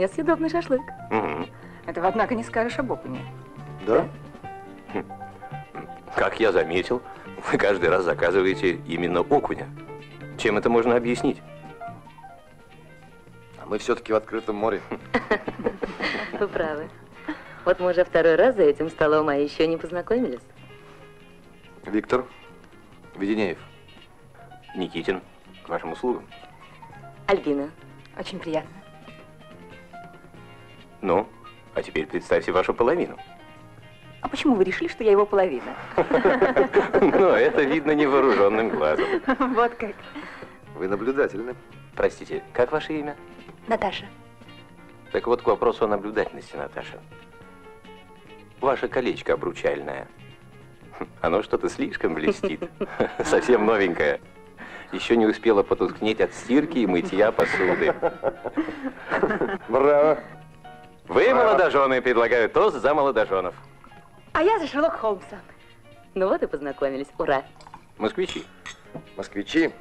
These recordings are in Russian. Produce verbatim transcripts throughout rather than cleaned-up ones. вполне съедобный шашлык. Угу. Этого, однако, не скажешь об опыне. Да? Да? Как я заметил, вы каждый раз заказываете именно окуня. Чем это можно объяснить? А мы все-таки в открытом море. Вы правы. Вот мы уже второй раз за этим столом, а еще не познакомились. Виктор Веденеев. Никитин, к вашим услугам. Альбина. Очень приятно. Ну, а теперь представьте вашу половину. А почему вы решили, что я его половина? Ну, это видно невооруженным глазом. Вот как. Вы наблюдательны. Простите, как ваше имя? Наташа. Так вот, к вопросу о наблюдательности, Наташа. Ваше колечко обручальное. Оно что-то слишком блестит. Совсем новенькое. Еще не успела потускнеть от стирки и мытья посуды. Браво. Вы, молодожены, предлагаю тост за молодоженов. А я за Шерлока Холмса. Ну вот и познакомились. Ура. Москвичи. Москвичи.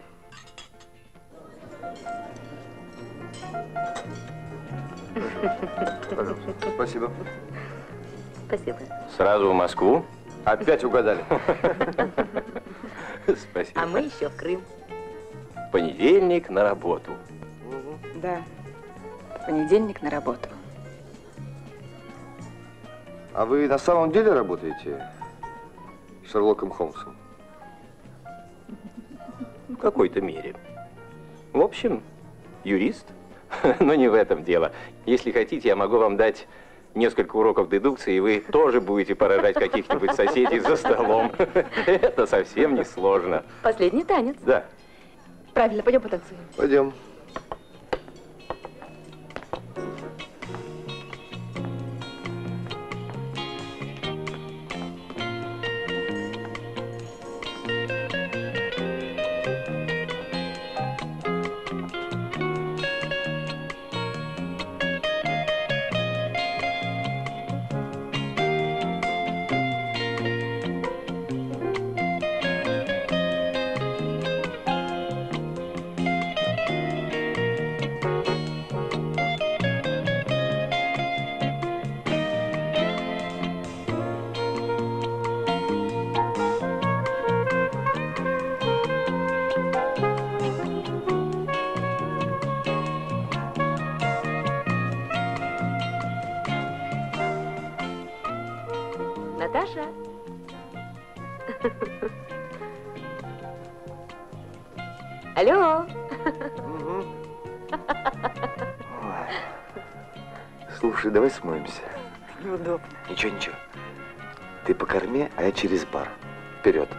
Пожалуйста. Спасибо. Спасибо. Сразу в Москву. Опять угадали. Спасибо. А мы еще в Крым. Понедельник на работу. Да. Понедельник на работу. А вы на самом деле работаете с Шерлоком Холмсом? В какой-то мере. В общем, юрист, но не в этом дело. Если хотите, я могу вам дать несколько уроков дедукции, и вы тоже будете поражать каких-нибудь соседей за столом. Это совсем не сложно. Последний танец. Да. Правильно, пойдем потанцуем. Пойдем. Алло. Угу. Слушай, давай смоемся. Неудобно. Ничего, ничего. Ты по корме, а я через бар. Вперед.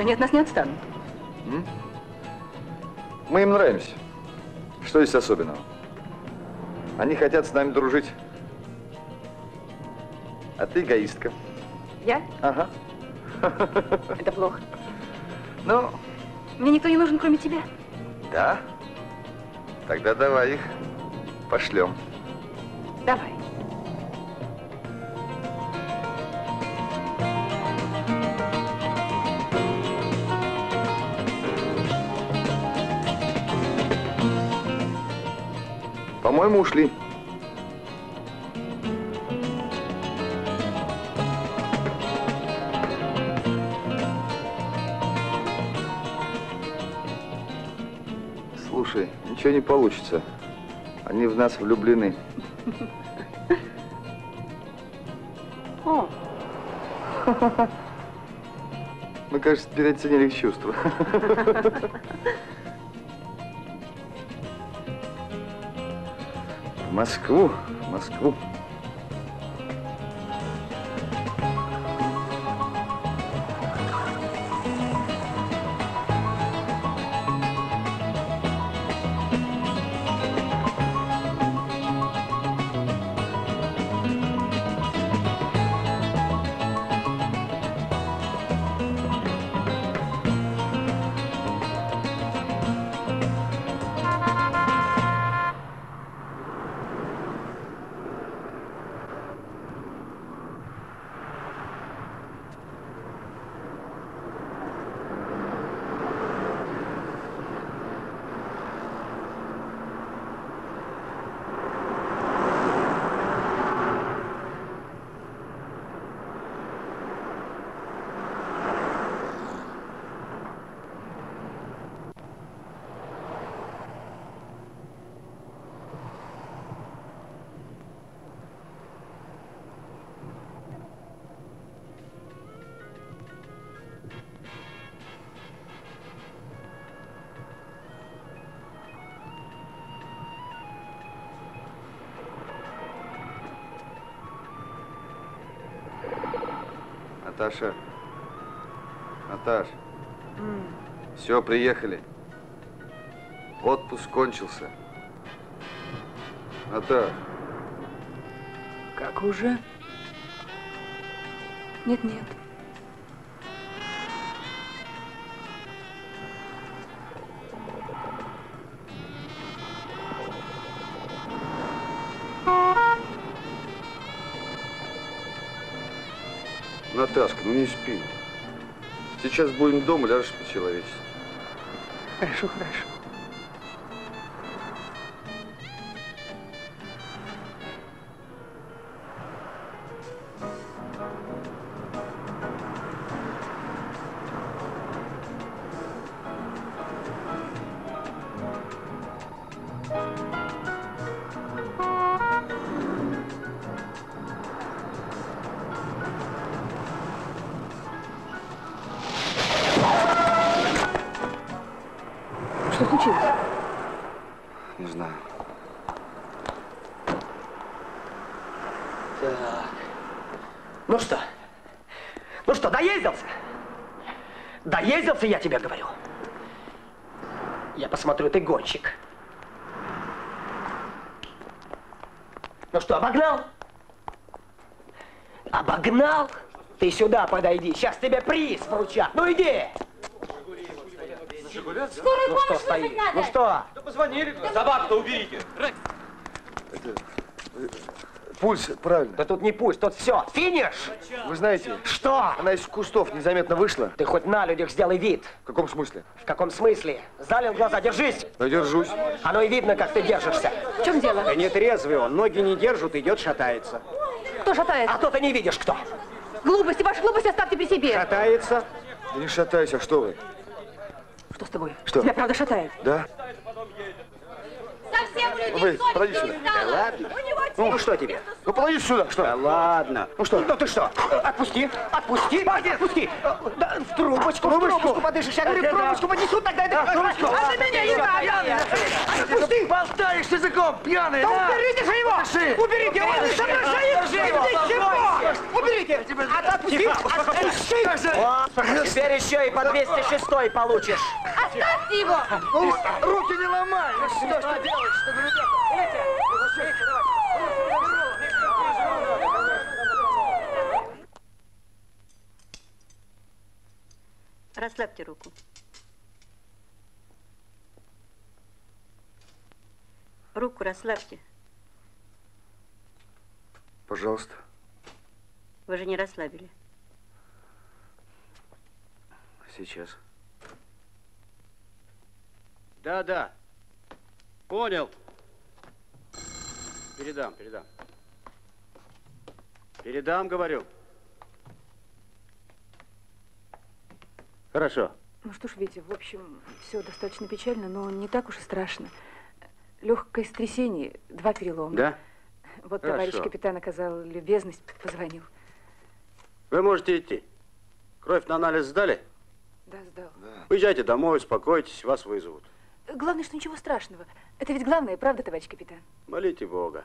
Они от нас не отстанут. Мы им нравимся. Что здесь особенного? Они хотят с нами дружить. А ты эгоистка. Я? Ага. Это плохо. Ну? Мне никто не нужен, кроме тебя. Да? Тогда давай их пошлем. Давай. По-моему, ушли. Слушай, ничего не получится. Они в нас влюблены. Мы, кажется, переоценили их чувства. В Москву, в Москву. Наташа, Наташ, mm. все, приехали. Отпуск кончился. Наташ. Как уже? Нет, нет. Наташка, ну не спи. Сейчас будем дома, ляжешь по-человечески. Хорошо, хорошо. Я тебе говорю. Я посмотрю, ты гонщик. Ну что, обогнал? Обогнал? Ты сюда подойди. Сейчас тебе приз вручат. Ну иди! Скорую помощь вызвать надо! Ну что? Да позвонили. Собаку-то уберите. Пульс, правильно. Да тут не пульс, тут все. Финиш! Вы знаете, что? Она из кустов незаметно вышла. Ты хоть на людях сделай вид. В каком смысле? В каком смысле? Залил глаза, держись. Да держусь. Оно и видно, как ты держишься. В чем дело? Да не трезвый он, ноги не держат, идет, шатается. Кто шатается? А то ты не видишь, кто. Глупости, ваши глупости оставьте при себе. Шатается. Да не шатайся, что вы. Что с тобой? Что? Тебя правда шатает? Да. Вы, подойди сюда. Да ладно. Ну, ну что тебе? Ну подойди сюда. Что? Да ладно. Ну что? Ну ты что? Отпусти. Отпусти. Молодец. Отпусти. Да, в трубочку. В трубочку подышишь. Я говорю, в трубочку поднесу, тогда это... А ты меня не надо. Отпусти. Болтаешь языком, пьяный. Да уберите же его. Уберите. Он не соображает. Ничего. Уберите. Отпусти. Отпусти. Теперь еще и по двести шесть получишь. Оставьте его. Руки не ломай. Что ж ты делаешь? Что ты делаешь? Расслабьте руку. Руку расслабьте. Пожалуйста. Вы же не расслабили. Сейчас. Да, да. Понял. Передам, передам. Передам, говорю. Хорошо. Ну что ж, Витя, в общем, все достаточно печально, но не так уж и страшно. Легкое стрясение, два перелома. Да? Вот хорошо. Товарищ капитан оказал любезность, позвонил. Вы можете идти. Кровь на анализ сдали? Да, сдал. Да. Уезжайте домой, успокойтесь, вас вызовут. Главное, что ничего страшного. Это ведь главное, правда, товарищ капитан? Молите Бога.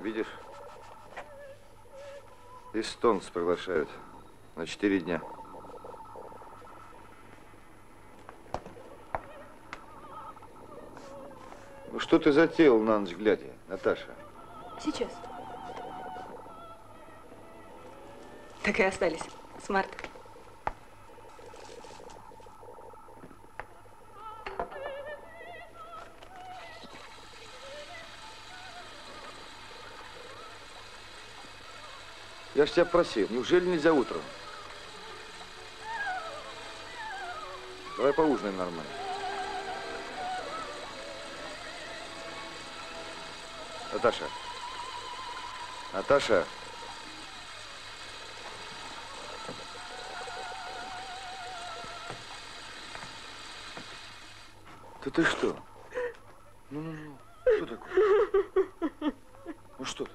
Видишь, эстонцы приглашают на четыре дня. Ну что ты затеял на ночь глядя, Наташа? Сейчас. Так и остались с марта. Я ж тебя просил, неужели нельзя утром? Давай поужинаем нормально. Наташа. Наташа. Да ты что? Ну, ну, ну, что такое? Ну что ты?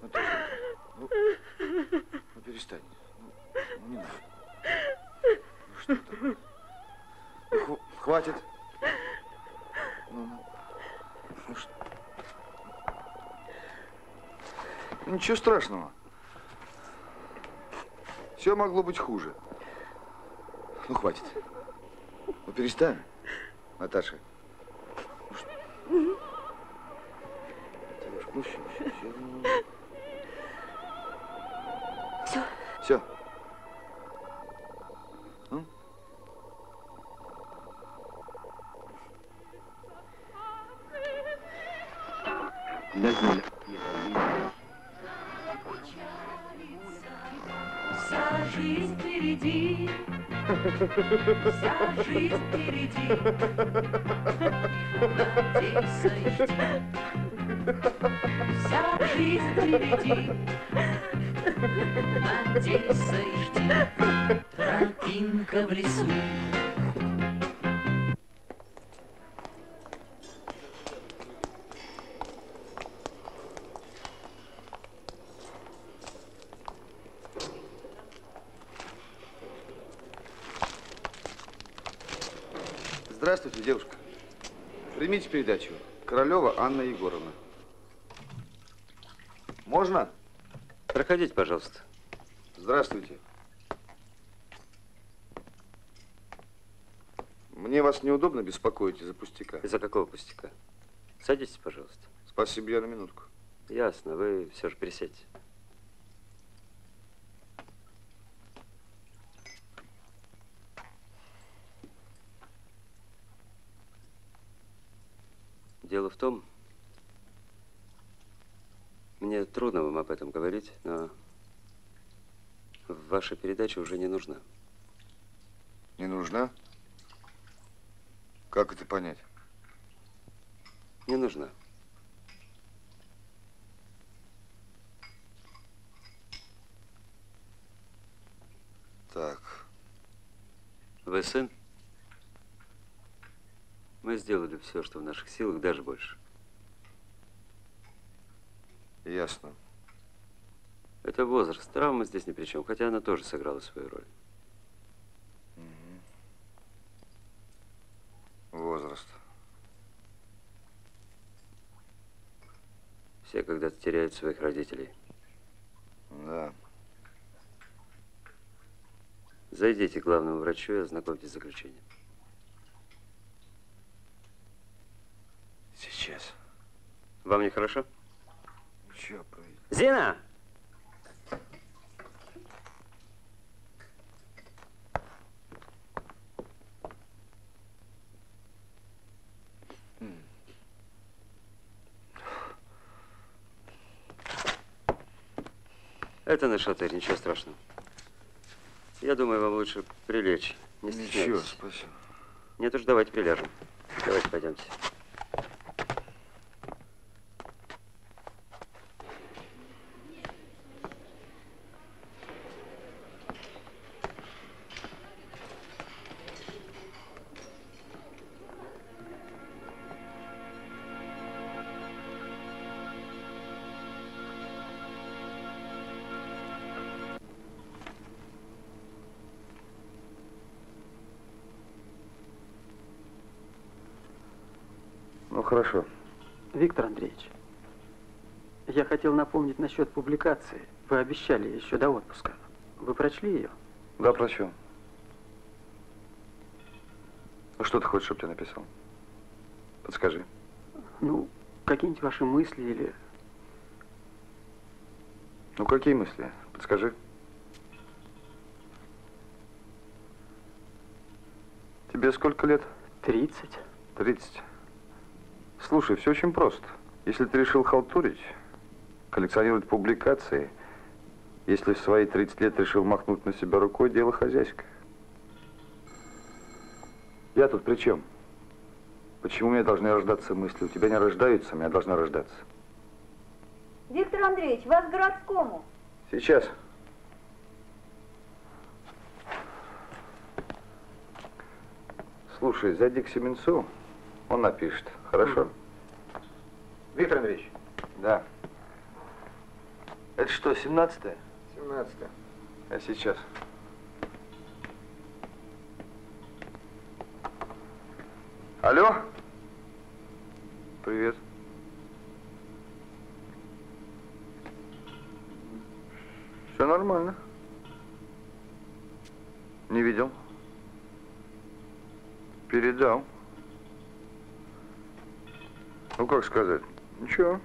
Наташа. Ну, ну перестань. Ну, не надо. Ну что такое? Ну, хватит. Ну, ну, ну что? Ничего страшного. Все могло быть хуже. Ну хватит. Ну перестань, Наташа. Ну что? Ну все, все, все. Все. Все. Ну? Вся жизнь впереди. Вся жизнь впереди. Вся жизнь впереди. Надейся и жди, тропинка в лесу. Здравствуйте, девушка. Примите передачу. Королева Анна Егоровна. Можно? Проходите, пожалуйста. Здравствуйте. Мне вас неудобно беспокоить из-за пустяка. Из-за какого пустяка? Садитесь, пожалуйста. Спасибо, я на минутку. Ясно, вы все же присядьте. Дело в том, мне трудно вам об этом говорить, но ваша передача уже не нужна. Не нужна? Как это понять? Не нужна. Так. Вы сын? Мы сделали все, что в наших силах, даже больше. Ясно. Это возраст. Травма здесь ни при чем, хотя она тоже сыграла свою роль. Все когда-то теряют своих родителей. Да. Зайдите к главному врачу и ознакомьтесь с заключением. Сейчас. Вам не хорошо? Че, блин? Зина! Это на шатырь, ничего страшного. Я думаю, вам лучше прилечь. Не стесняйтесь. Ничего, спасибо. Нет уж, давайте приляжем. Давайте пойдемте. Хорошо. Виктор Андреевич, я хотел напомнить насчет публикации. Вы обещали еще до отпуска. Вы прочли ее? Да, прочел. Ну, что ты хочешь, чтобы я написал? Подскажи. Ну, какие-нибудь ваши мысли или... Ну, какие мысли? Подскажи. Тебе сколько лет? Тридцать. Тридцать. Слушай, все очень просто. Если ты решил халтурить, коллекционировать публикации, если в свои тридцать лет решил махнуть на себя рукой, дело хозяйское. Я тут при чем? Почему у меня должны рождаться мысли? У тебя не рождаются, у меня должна рождаться. Виктор Андреевич, вас к городскому. Сейчас. Слушай, зайди к Семенцу, он напишет. Хорошо. Виктор Андреевич. Да. Это что, семнадцатое? семнадцатое. А сейчас. Алло? Привет. Все нормально. Не видел. Передал. Ну, как сказать? Ничего.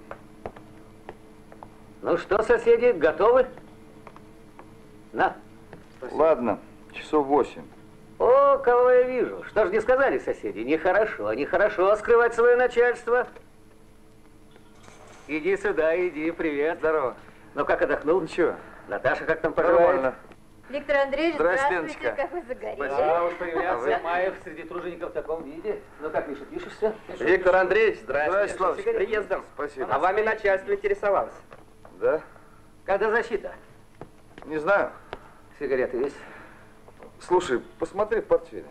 Ну что, соседи, готовы? На. Спасибо. Ладно, часов восемь. О, кого я вижу. Что ж не сказали соседи? Нехорошо, нехорошо скрывать свое начальство. Иди сюда, иди. Привет. Здорово. Ну, как отдохнул? Ничего. Наташа, как там поживает? Нормально. Виктор Андреевич, здравствуйте, здравствуйте, как вы загорели. Спасибо, уж появляться в мае среди тружеников в таком виде. Ну как, Миша, пишешь все? Пишешь, Виктор пишешь? Андреевич, здравствуйте. Здравствуйте, с приездом. Спасибо. А вами начальство интересовалось. Да? Когда защита? Не знаю. Сигареты есть? Слушай, посмотри в портфеле.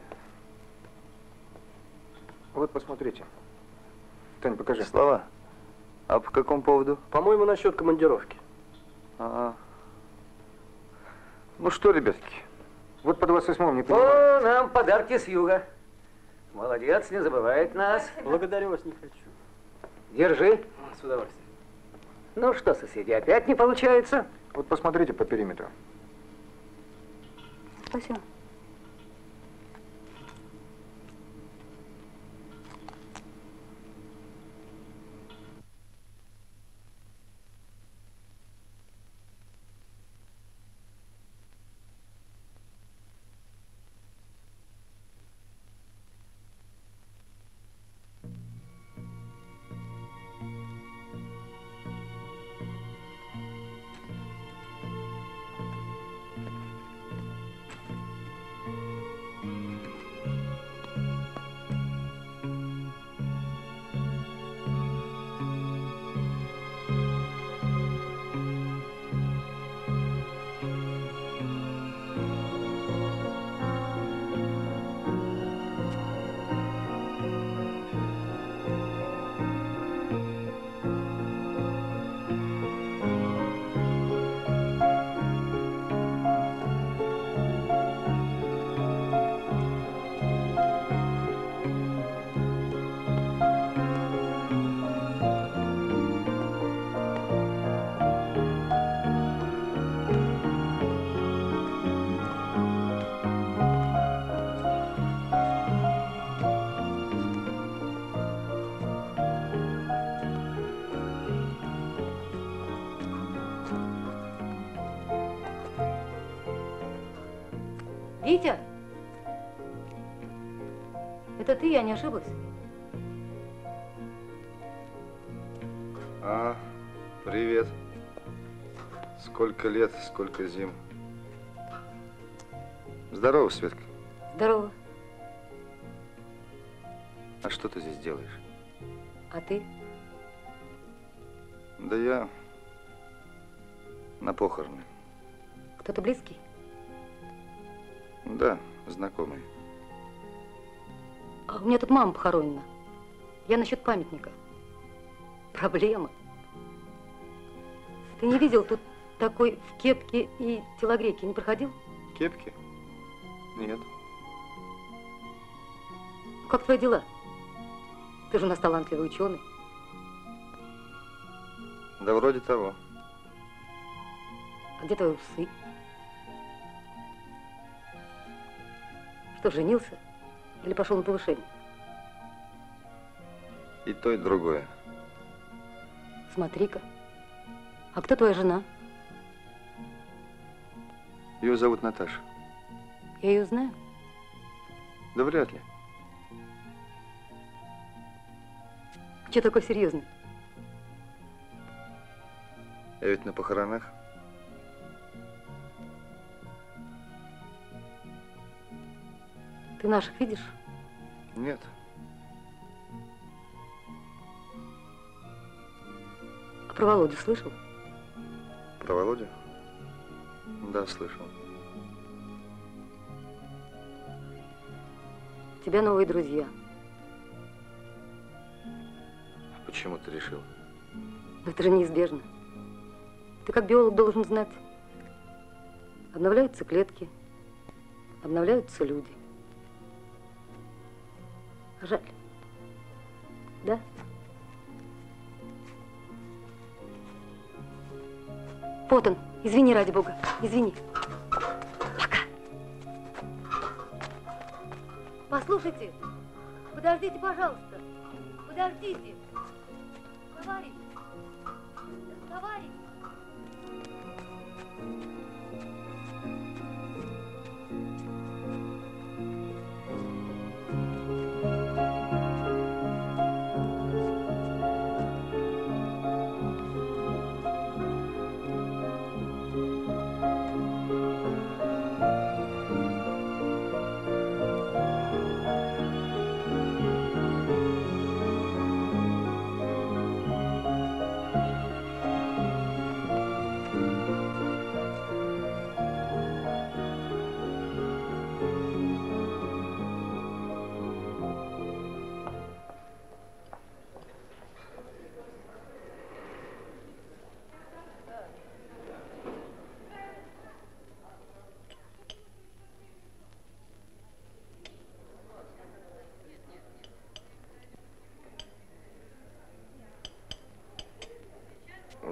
Вот, посмотрите. Тань, покажи. Слова. А по какому поводу? По-моему, насчет командировки. Ага. Ну что, ребятки, вот по двадцать восьмому не понимаю. О, нам подарки с юга. Молодец, не забывает нас. Благодарю вас, не хочу. Держи. С удовольствием. Ну что, соседи, опять не получается? Вот посмотрите по периметру. Спасибо. Витя, это ты, я не ошиблась? А, привет. Сколько лет, сколько зим. Здорово, Светка. Здорово. А что ты здесь делаешь? А ты? Да я на похороны. Кто-то близкий? Да, знакомый. А у меня тут мама похоронена. Я насчет памятника. Проблема. Ты не видел, тут такой в кепке и телогрейке не проходил? Кепки? Нет. Как твои дела? Ты же у нас талантливый ученый. Да вроде того. А где твои усы? Что, женился? Или пошел на повышение? И то, и другое. Смотри-ка. А кто твоя жена? Ее зовут Наташа. Я ее знаю? Да вряд ли. Че такой серьезный? Я ведь на похоронах. Ты наших видишь? Нет. А про Володю слышал? Про Володю? Да, слышал. У тебя новые друзья. Почему ты решил? Это же неизбежно. Ты как биолог должен знать. Обновляются клетки, обновляются люди. Жаль. Да? Вот он. Извини, ради бога. Извини. Пока. Послушайте. Подождите, пожалуйста. Подождите. Товарищ. Товарищ.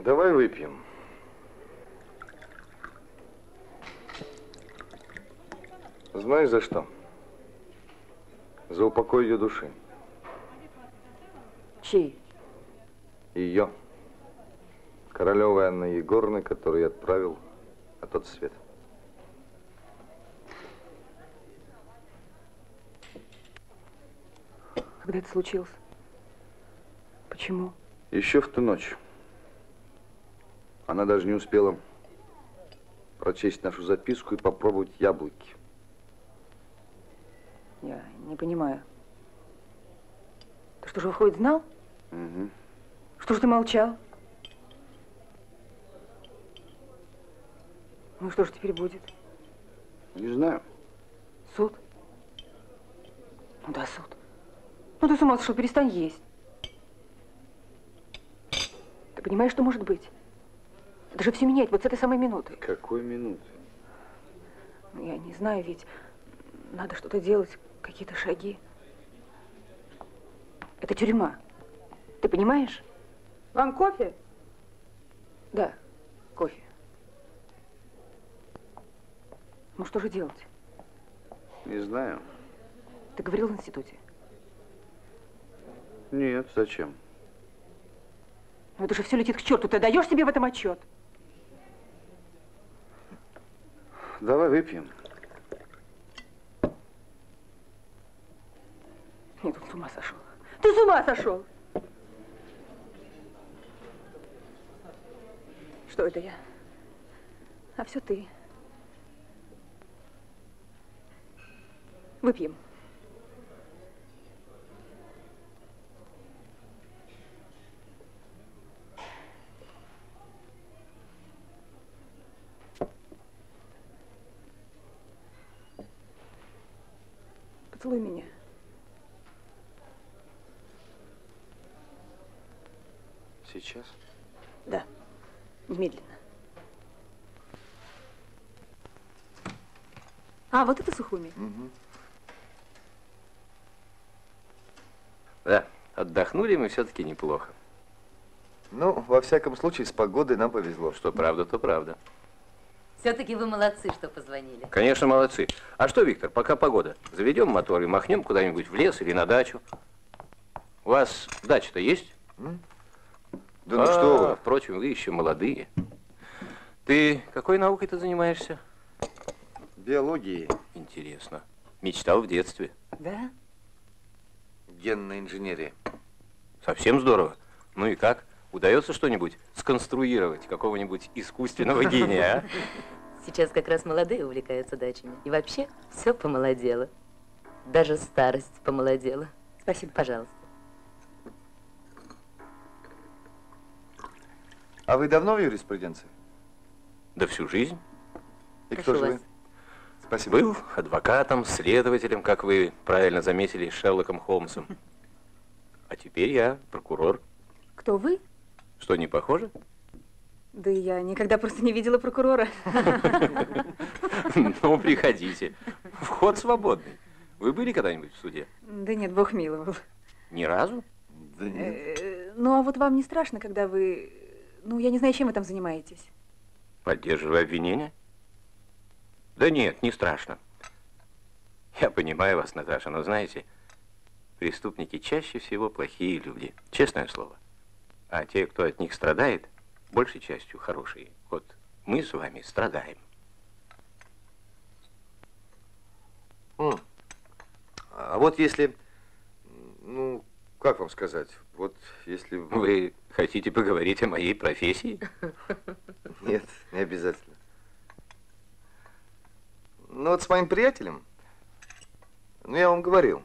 Давай выпьем. Знаешь, за что? За упокой ее души. Чей? Ее. Королевой Анны Егоровны, которую я отправил на тот свет. Когда это случилось? Почему? Еще в ту ночь. Она даже не успела прочесть нашу записку и попробовать яблоки. Я не понимаю. Ты что же, выходит, знал? Угу. Что же ты молчал? Ну что же теперь будет? Не знаю. Суд? Ну да, суд. Ну ты с ума сошел, перестань есть. Ты понимаешь, что может быть? Это же все меняет вот с этой самой минуты. Какой минуты? Я не знаю, ведь надо что-то делать, какие-то шаги. Это тюрьма. Ты понимаешь? Вам кофе? Да, кофе. Ну что же делать? Не знаю. Ты говорил в институте? Нет, зачем? Ну это же все летит к черту. Ты даешь себе в этом отчет? Давай выпьем. Нет, он с ума сошел. Ты с ума сошел! Что это я? А все ты. Выпьем. Поцелуй меня. Сейчас? Да. Немедленно. А, вот это Сухуми. Угу. Да, отдохнули мы все-таки неплохо. Ну, во всяком случае, с погодой нам повезло. Что правда, то правда. Все-таки вы молодцы, что позвонили. Конечно, молодцы. А что, Виктор, пока погода. Заведем мотор и махнем куда-нибудь в лес или на дачу. У вас дача-то есть? М? Да а, ну что вы. Впрочем, вы еще молодые. Ты какой наукой ты занимаешься? Биологией. Интересно. Мечтал в детстве. Да? Генная инженерия. Совсем здорово. Ну и как? Удается что-нибудь сконструировать? Какого-нибудь искусственного гения, а? Сейчас как раз молодые увлекаются дачами. И вообще все помолодело. Даже старость помолодела. Спасибо. Пожалуйста. А вы давно в юриспруденции? Да всю жизнь. И кто же вы? Спасибо. Был адвокатом, следователем, как вы правильно заметили, Шерлоком Холмсом. А теперь я прокурор. Кто вы? Что, не похоже? Да я никогда просто не видела прокурора. Ну, приходите. Вход свободный. Вы были когда-нибудь в суде? Да нет, Бог миловал. Ни разу? Да нет. Ну, а вот вам не страшно, когда вы... Ну, я не знаю, чем вы там занимаетесь. Поддерживаю обвинение? Да нет, не страшно. Я понимаю вас, Наташа, но знаете, преступники чаще всего плохие люди, честное слово. А те, кто от них страдает, большей частью хорошие. Вот мы с вами страдаем. М. А вот если, ну, как вам сказать, вот если... Вы... вы хотите поговорить о моей профессии? Нет, не обязательно. Ну вот с моим приятелем, ну я вам говорил,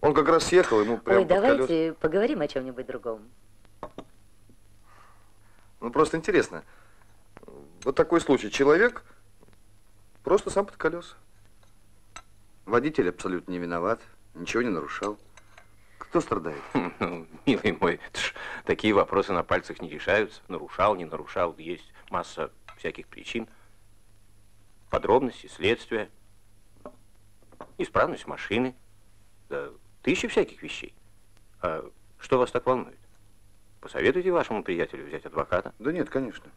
он как раз съехал, ему прямо под колеса. Ой, давайте поговорим о чем-нибудь другом. Ну просто интересно, вот такой случай, человек просто сам под колеса. Водитель абсолютно не виноват, ничего не нарушал. Кто страдает? Ну, милый мой, такие вопросы на пальцах не решаются. Нарушал, не нарушал, есть масса всяких причин. Подробности, следствия, исправность машины, да, тысячи всяких вещей. А что вас так волнует? Посоветуйте вашему приятелю взять адвоката? Да нет, конечно.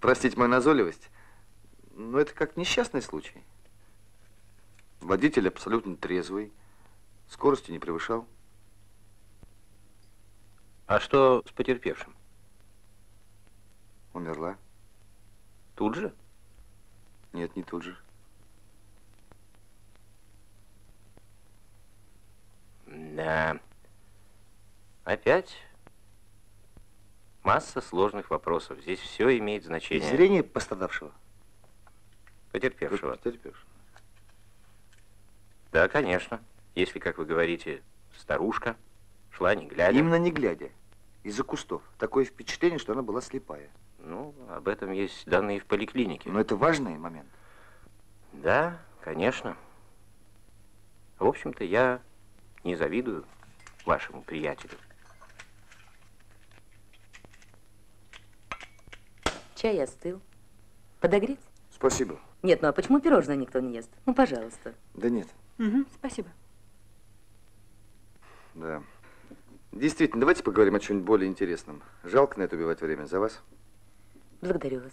Простите мою назойливость, но это как несчастный случай. Водитель абсолютно трезвый, скорости не превышал. А что с потерпевшим? Умерла. Тут же? Нет, не тут же. Да. Опять масса сложных вопросов. Здесь все имеет значение. Зрение пострадавшего. Потерпевшего. Потерпевшего. Да, конечно. Если, как вы говорите, старушка шла не глядя. Именно не глядя. Из-за кустов. Такое впечатление, что она была слепая. Ну, об этом есть данные в поликлинике. Но это важный момент. Да, конечно. В общем-то, я не завидую вашему приятелю. Чай остыл. Подогреть? Спасибо. Нет, ну а почему пирожное никто не ест? Ну, пожалуйста. Да нет. Угу, спасибо. Да. Действительно, давайте поговорим о чем-нибудь более интересном. Жалко на это убивать время. За вас. Благодарю вас.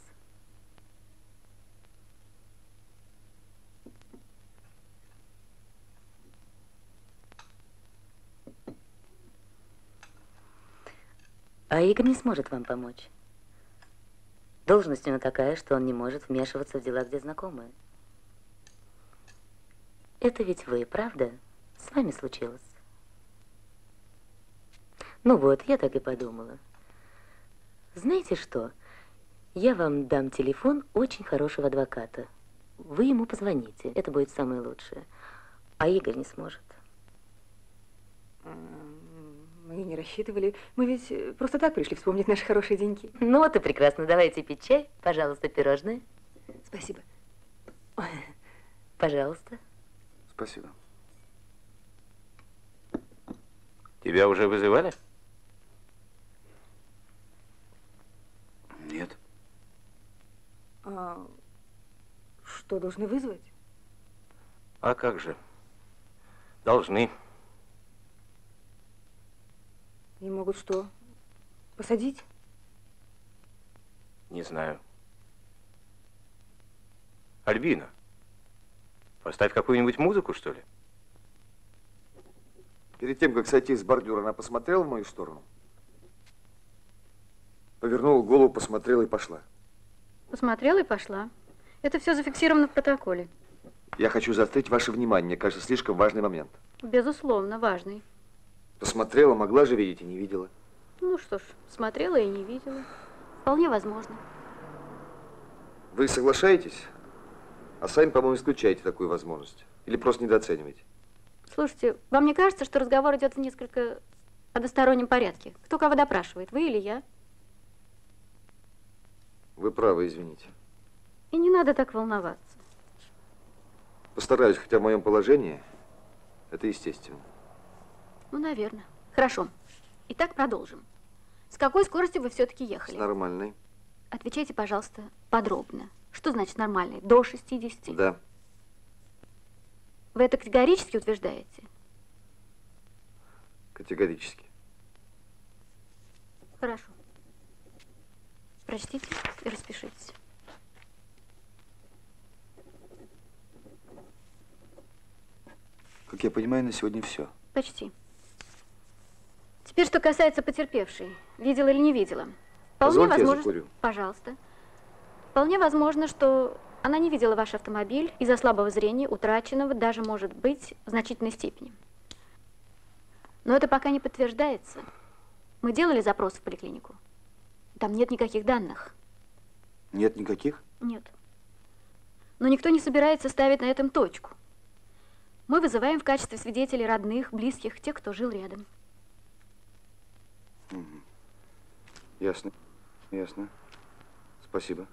А Игорь не сможет вам помочь. Должность у него такая, что он не может вмешиваться в дела, где знакомые. Это ведь вы, правда? С вами случилось? Ну вот, я так и подумала. Знаете что? Я вам дам телефон очень хорошего адвоката. Вы ему позвоните, это будет самое лучшее. А Игорь не сможет. Мы не рассчитывали. Мы ведь просто так пришли вспомнить наши хорошие деньки. Ну вот и прекрасно. Давайте пить чай. Пожалуйста, пирожное. Спасибо. Ой. Пожалуйста. Спасибо. Тебя уже вызывали? Нет. А что, должны вызвать? А как же? Должны. И могут что? Посадить? Не знаю. Альбина, поставь какую-нибудь музыку, что ли? Перед тем, как сойти с бордюра, она посмотрела в мою сторону. Повернула голову, посмотрела и пошла. Посмотрела и пошла. Это все зафиксировано в протоколе. Я хочу заострить ваше внимание. Мне кажется, слишком важный момент. Безусловно, важный. Посмотрела, могла же видеть и не видела. Ну что ж, смотрела и не видела. Вполне возможно. Вы соглашаетесь, а сами, по-моему, исключаете такую возможность. Или просто недооцениваете. Слушайте, вам не кажется, что разговор идет в несколько одностороннем порядке? Кто кого допрашивает, вы или я? Вы правы, извините. И не надо так волноваться. Постараюсь, хотя в моем положении это естественно. Ну, наверное. Хорошо. Итак, продолжим. С какой скоростью вы все-таки ехали? С нормальной. Отвечайте, пожалуйста, подробно. Что значит нормальной? До шестидесяти? Да. Вы это категорически утверждаете? Категорически. Хорошо. Прочтите и распишитесь. Как я понимаю, на сегодня все. Почти. Теперь, что касается потерпевшей. Видела или не видела? Вполне возможно. Пожалуйста. Вполне возможно, что она не видела ваш автомобиль из-за слабого зрения, утраченного даже, может быть, в значительной степени. Но это пока не подтверждается. Мы делали запрос в поликлинику. Там нет никаких данных. Нет никаких? Нет. Но никто не собирается ставить на этом точку. Мы вызываем в качестве свидетелей родных, близких, тех, кто жил рядом. Угу. Ясно. Ясно. Спасибо.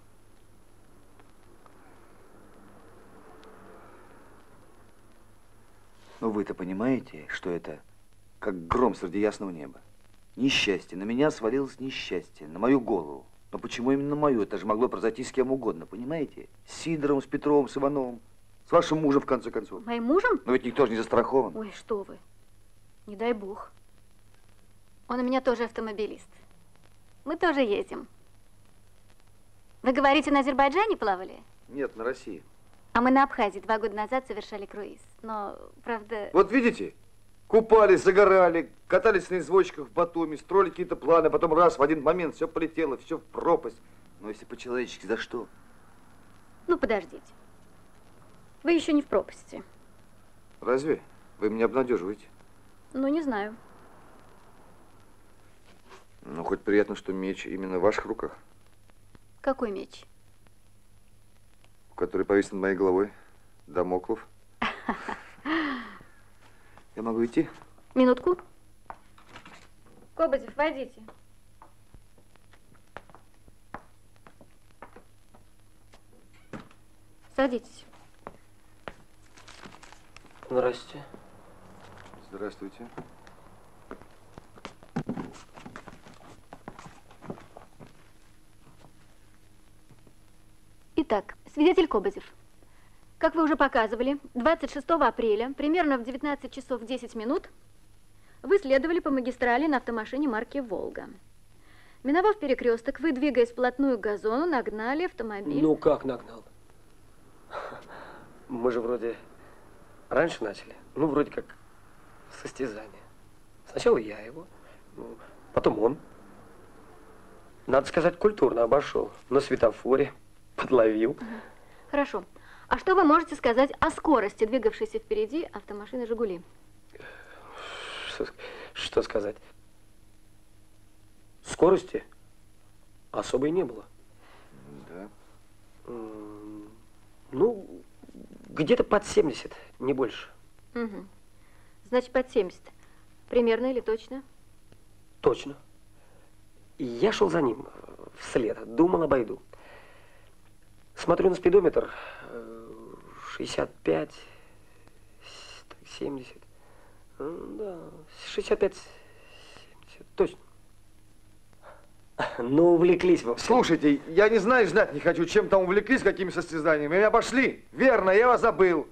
Но вы-то понимаете, что это как гром среди ясного неба. Несчастье. На меня свалилось несчастье. На мою голову. Но почему именно мою? Это же могло произойти с кем угодно, понимаете? С Сидоровым, с Петровым, с Ивановым. С вашим мужем, в конце концов. Моим мужем? Но ведь никто же не застрахован. Ой, что вы. Не дай бог. Он у меня тоже автомобилист. Мы тоже ездим. Вы говорите, на Азербайджане плавали? Нет, на России. А мы на Абхазии два года назад совершали круиз, но, правда... Вот видите, купались, загорали, катались на извозчиках в Батуми, строили какие-то планы, потом раз, в один момент все полетело, все в пропасть. Но если по-человечески, за что? Ну, подождите. Вы еще не в пропасти. Разве? Вы меня обнадеживаете. Ну, не знаю. Ну, хоть приятно, что меч именно в ваших руках. Какой меч? Который повис над моей головой. Дамоклов. Я могу идти? Минутку. Кобозев, войдите. Садитесь. Здравствуйте. Здравствуйте. Итак, свидетель Кобозев, как вы уже показывали, двадцать шестого апреля, примерно в девятнадцать часов десять минут, вы следовали по магистрали на автомашине марки «Волга». Миновав перекресток, вы, двигаясь вплотную к газону, нагнали автомобиль. Ну как нагнал? Мы же вроде раньше начали, ну вроде как состязание. Сначала я его, потом он. Надо сказать, культурно обошел, на светофоре. Подловил. Хорошо. А что вы можете сказать о скорости, двигавшейся впереди автомашины «Жигули»? Что, что сказать? Скорости особой не было. Да. Ну, где-то под семьдесят, не больше. Угу. Значит, под семьдесят. Примерно или точно? Точно. Я шел за ним вслед, думал, обойду. Смотрю на спидометр, шестьдесят пять, семьдесят, да, шестьдесят пять, семьдесят, точно. Ну, увлеклись вы. Слушайте, я не знаю, знать не хочу, чем там увлеклись, какими состязаниями. Меня обошли. Верно, я вас забыл.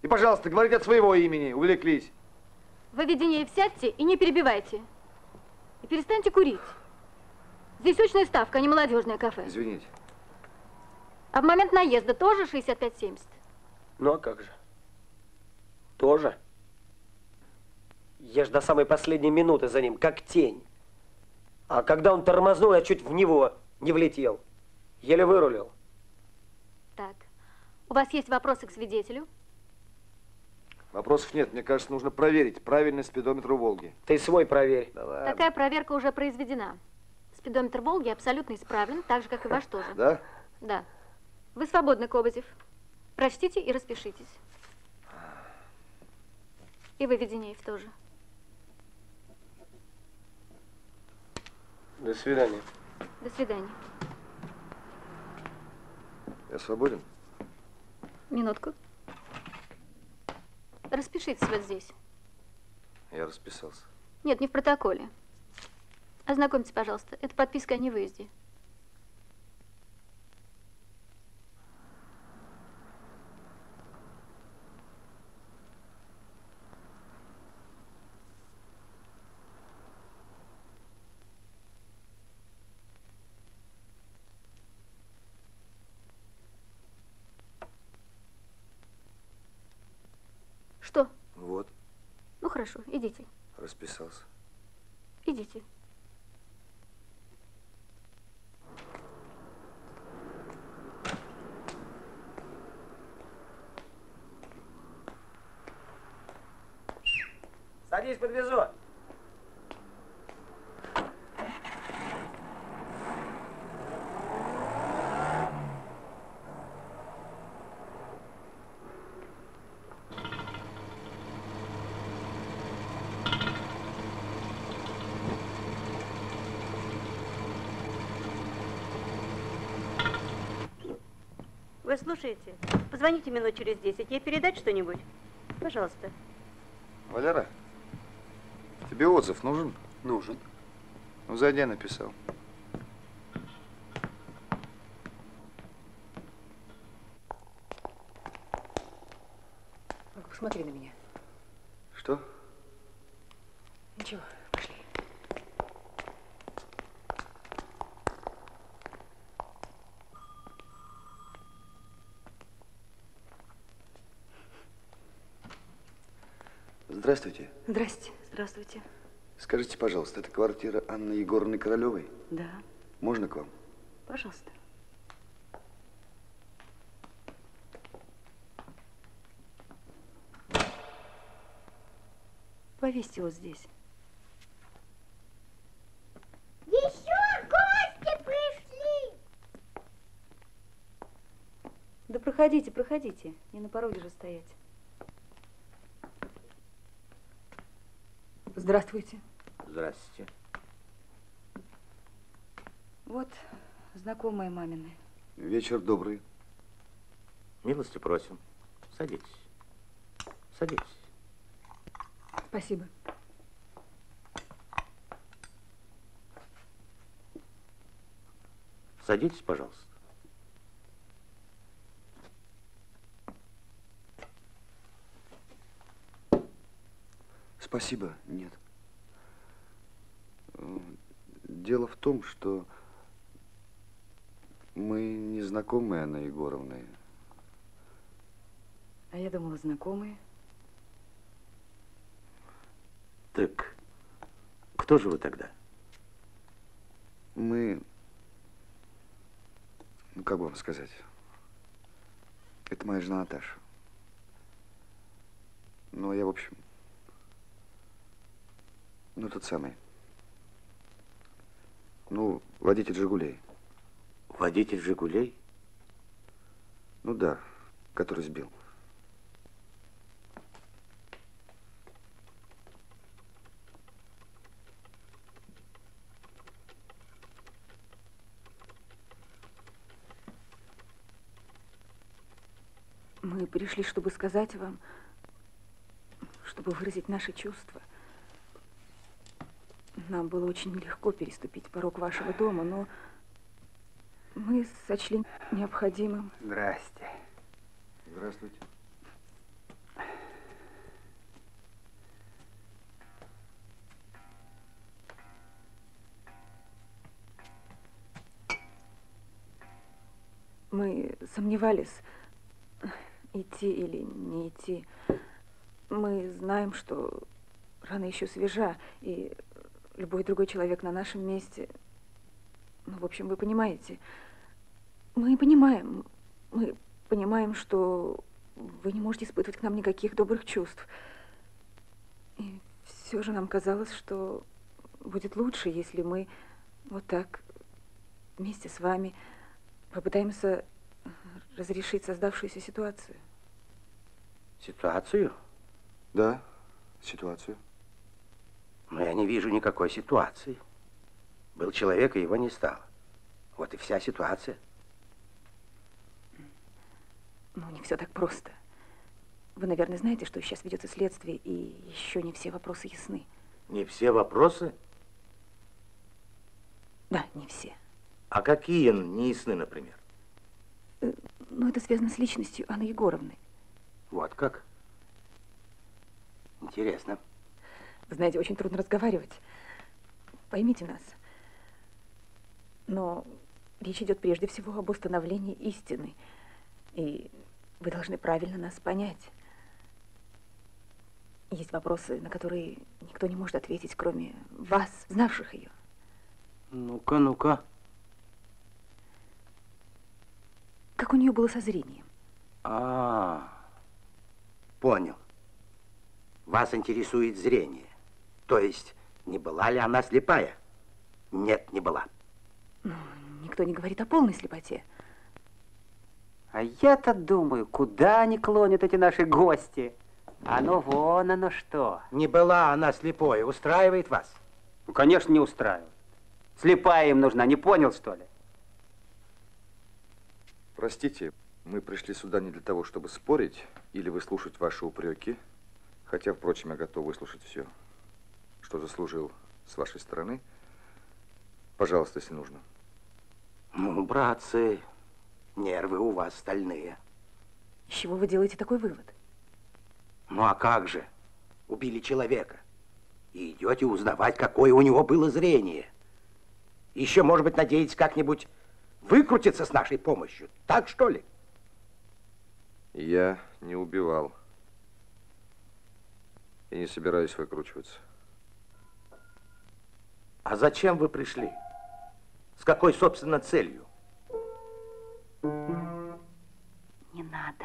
И, пожалуйста, говорите от своего имени. Увлеклись. Вы, Веденеев, сядьте и не перебивайте. И перестаньте курить. Здесь очная ставка, а не молодежное кафе. Извините. А в момент наезда тоже шестьдесят пять семьдесят? Ну, а как же? Тоже. Я ж до самой последней минуты за ним, как тень. А когда он тормознул, я чуть в него не влетел. Еле вырулил. Так. У вас есть вопросы к свидетелю? Вопросов нет. Мне кажется, нужно проверить правильность спидометра «Волги». Ты свой проверь. Давай. Такая проверка уже произведена. Спидометр «Волги» абсолютно исправлен, так же, как и ваш тоже. Да? Да. Вы свободны, Кобозев. Прочтите и распишитесь. И вы, Веденеев, тоже. До свидания. До свидания. Я свободен? Минутку. Распишитесь вот здесь. Я расписался. Нет, не в протоколе. Ознакомьтесь, пожалуйста. Это подписка о невыезде. Что? Вот. Ну хорошо, идите. Расписался. Идите. Садись, подвезу. Вы слушаете? Позвоните минут через десять. Ей передать что-нибудь? Пожалуйста. Валера, тебе отзыв нужен? Нужен. Ну, за дня написал. Ну-ка, посмотри на меня. Что? Ничего. Здравствуйте. Здравствуйте. Здравствуйте. Скажите, пожалуйста, это квартира Анны Егоровны Королевой? Да. Можно к вам? Пожалуйста. Повесьте вот здесь. Еще гости пришли! Да проходите, проходите. Не на пороге же стоять. Здравствуйте. Здравствуйте. Вот знакомые мамины. Вечер добрый. Милости просим. Садитесь. Садитесь. Спасибо. Садитесь, пожалуйста. Спасибо, нет. Дело в том, что мы не знакомые, Анна Егоровна. А я думала, знакомые. Так, кто же вы тогда? Мы, ну как бы вам сказать, Это моя жена Наташа. Ну, я, в общем, ну, тот самый. Ну, водитель «Жигулей». Водитель «Жигулей»? Ну да, который сбил. Мы пришли, чтобы сказать вам, чтобы выразить наши чувства. Нам было очень легко переступить порог вашего дома, но мы сочли необходимым... Здрасте. Здравствуйте. Мы сомневались, идти или не идти. Мы знаем, что рана еще свежа, и любой другой человек на нашем месте... Ну, в общем, вы понимаете. Мы понимаем, мы понимаем, что вы не можете испытывать к нам никаких добрых чувств. И все же нам казалось, что будет лучше, если мы вот так вместе с вами попытаемся разрешить создавшуюся ситуацию. Ситуацию? Да, ситуацию. Но я не вижу никакой ситуации. Был человек, и его не стало. Вот и вся ситуация. Ну, не все так просто. Вы, наверное, знаете, что сейчас ведется следствие, и еще не все вопросы ясны. Не все вопросы? Да, не все. А какие не ясны, например? Ну, это связано с личностью Анны Егоровны. Вот как? Интересно. Вы знаете, очень трудно разговаривать. Поймите нас. Но речь идет прежде всего об установлении истины. И вы должны правильно нас понять. Есть вопросы, на которые никто не может ответить, кроме вас, знавших ее. Ну-ка, ну-ка. Как у нее было со зрением? А-а-а. Понял. Вас интересует зрение. То есть, не была ли она слепая? Нет, не была. Ну, никто не говорит о полной слепоте. А я-то думаю, куда они клонят эти наши гости? А ну вон оно что. Не была она слепой, устраивает вас? Ну, конечно, не устраивает. Слепая им нужна, не понял, что ли? Простите, мы пришли сюда не для того, чтобы спорить или выслушать ваши упреки, хотя, впрочем, я готов выслушать все, что заслужил с вашей стороны. Пожалуйста, если нужно. Ну, братцы, нервы у вас стальные. Из чего вы делаете такой вывод? Ну, а как же? Убили человека. И идете узнавать, какое у него было зрение. Еще, может быть, надеетесь как-нибудь выкрутиться с нашей помощью. Так, что ли? Я не убивал. И не собираюсь выкручиваться. А зачем вы пришли? С какой, собственно, целью? Не надо.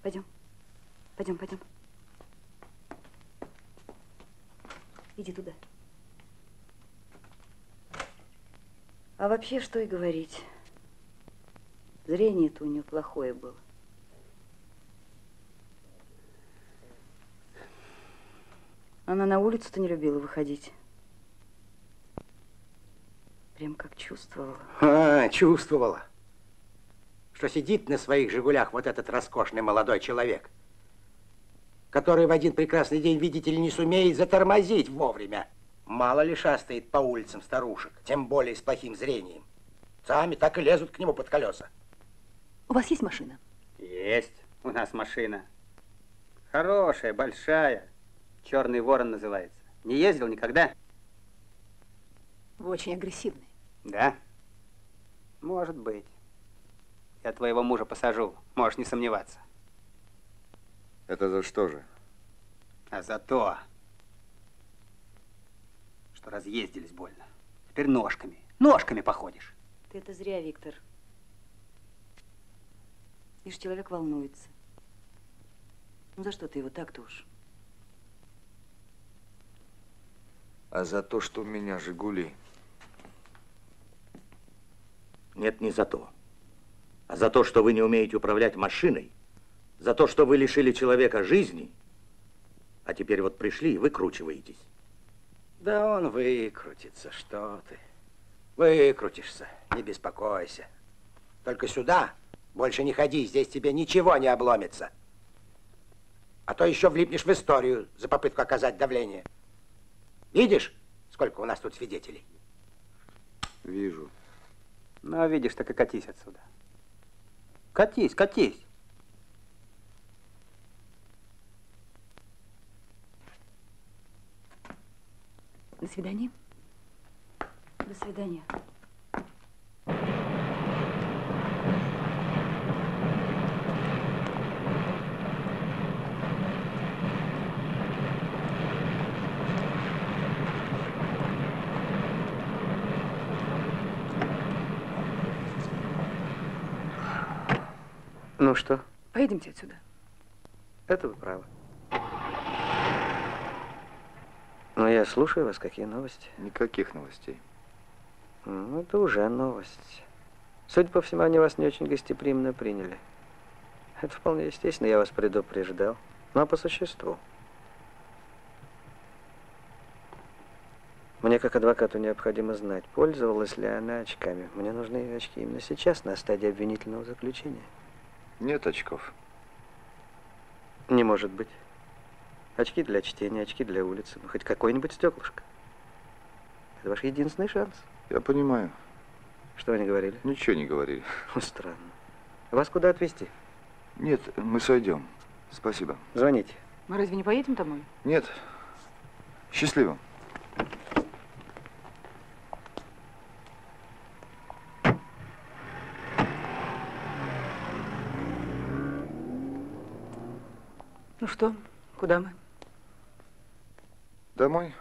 Пойдем. Пойдем, пойдем. Иди туда. А вообще, что и говорить. Зрение-то у нее плохое было. Она на улицу-то не любила выходить. Прям как чувствовала. А, чувствовала. Что сидит на своих «Жигулях» вот этот роскошный молодой человек, который в один прекрасный день, видите ли, не сумеет затормозить вовремя. Мало ли шастает по улицам старушек, тем более с плохим зрением. Сами так и лезут к нему под колеса. У вас есть машина? Есть. У нас машина. Хорошая, большая. «Черный ворон» называется. Не ездил никогда? Вы очень агрессивный. Да? Может быть. Я твоего мужа посажу, можешь не сомневаться. Это за что же? А за то, что разъездились больно. Теперь ножками, ножками походишь. Ты это зря, Виктор. Видишь, человек волнуется. Ну за что ты его так-то уж? А за то, что у меня Жигули. Нет, не за то. А за то, что вы не умеете управлять машиной, за то, что вы лишили человека жизни, а теперь вот пришли и выкручиваетесь. Да он выкрутится, что ты. Выкрутишься, не беспокойся. Только сюда больше не ходи, здесь тебе ничего не обломится. А то еще влипнешь в историю за попытку оказать давление. Видишь, сколько у нас тут свидетелей? Вижу. Ну, видишь, так и катись отсюда. Катись, катись. До свидания. До свидания. Ну что? Поедемте отсюда. Это вы правы. Ну, я слушаю вас. Какие новости? Никаких новостей. Ну, это уже новость. Судя по всему, они вас не очень гостеприимно приняли. Это вполне естественно, я вас предупреждал. Ну, а по существу. Мне, как адвокату, необходимо знать, пользовалась ли она очками. Мне нужны ее очки именно сейчас, на стадии обвинительного заключения. Нет очков. Не может быть. Очки для чтения, очки для улицы. Ну, хоть какое-нибудь стеклышко. Это ваш единственный шанс. Я понимаю. Что они говорили? Ничего не говорили. Ну, странно. Вас куда отвезти? Нет, мы сойдем. Спасибо. Звоните. Мы разве не поедем домой? Нет. Счастливо. Ну что, куда мы? Домой.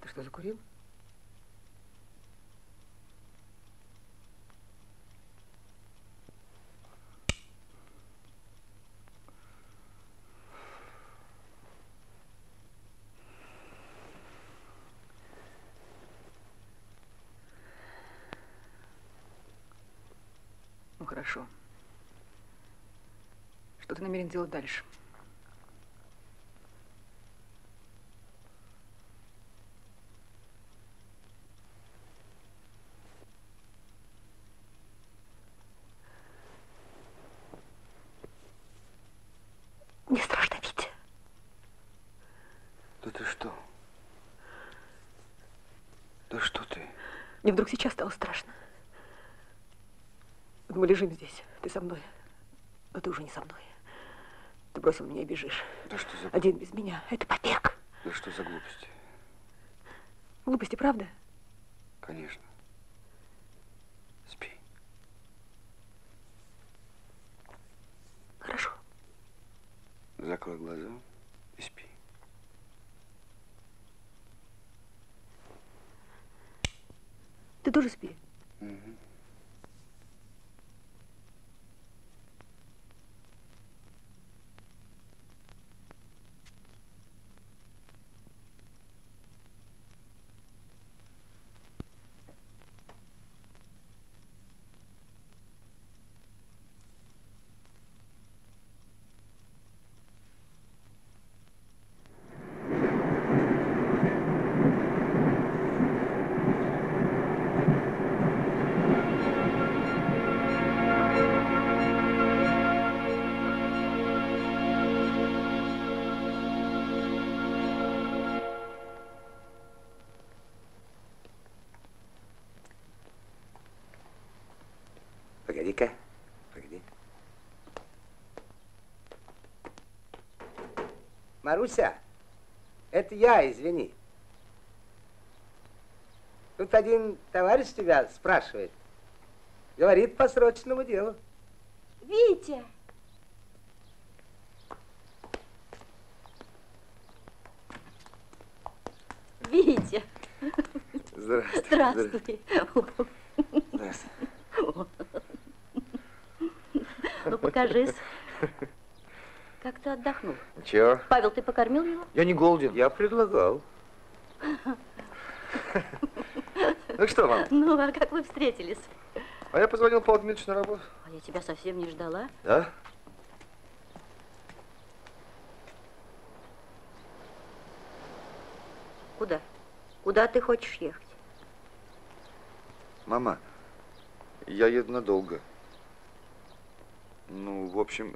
Ты что, закурил? Хорошо. Что ты намерен делать дальше? Мне страшно, Витя. Да ты что? Да что ты? Мне вдруг сейчас стало страшно. Мы лежим здесь. Ты со мной. Но ты уже не со мной. Ты бросил меня и бежишь. Да что за... Один без меня. Это побег. Да что за глупости? Глупости, правда? Конечно. Спи. Хорошо. Закрой глаза и спи. Ты тоже спи? Угу. Погоди-ка, погоди. Маруся, это я, извини. Тут один товарищ тебя спрашивает. Говорит по срочному делу. Витя! Витя! Здравствуй. Здравствуй. Здравствуй. Ну, покажись. Как ты отдохнул? Чего? Павел, ты покормил его? Я не голоден. Я предлагал. Ну, что вам? Ну, а как вы встретились? А я позвонил Павлу Дмитриевичу на работу. А я тебя совсем не ждала. Да? Куда? Куда ты хочешь ехать? Мама, я еду надолго. Ну, в общем,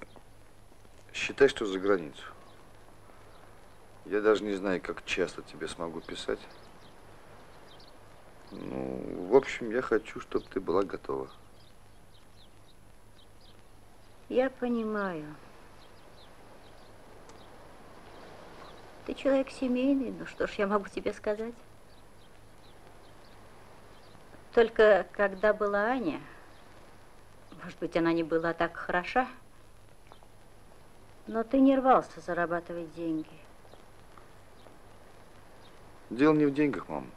считай, что за границу. Я даже не знаю, как часто тебе смогу писать. Ну, в общем, я хочу, чтобы ты была готова. Я понимаю. Ты человек семейный, ну что ж я могу тебе сказать? Только когда была Аня, может быть, она не была так хороша, но ты не рвался зарабатывать деньги. Дело не в деньгах, мам.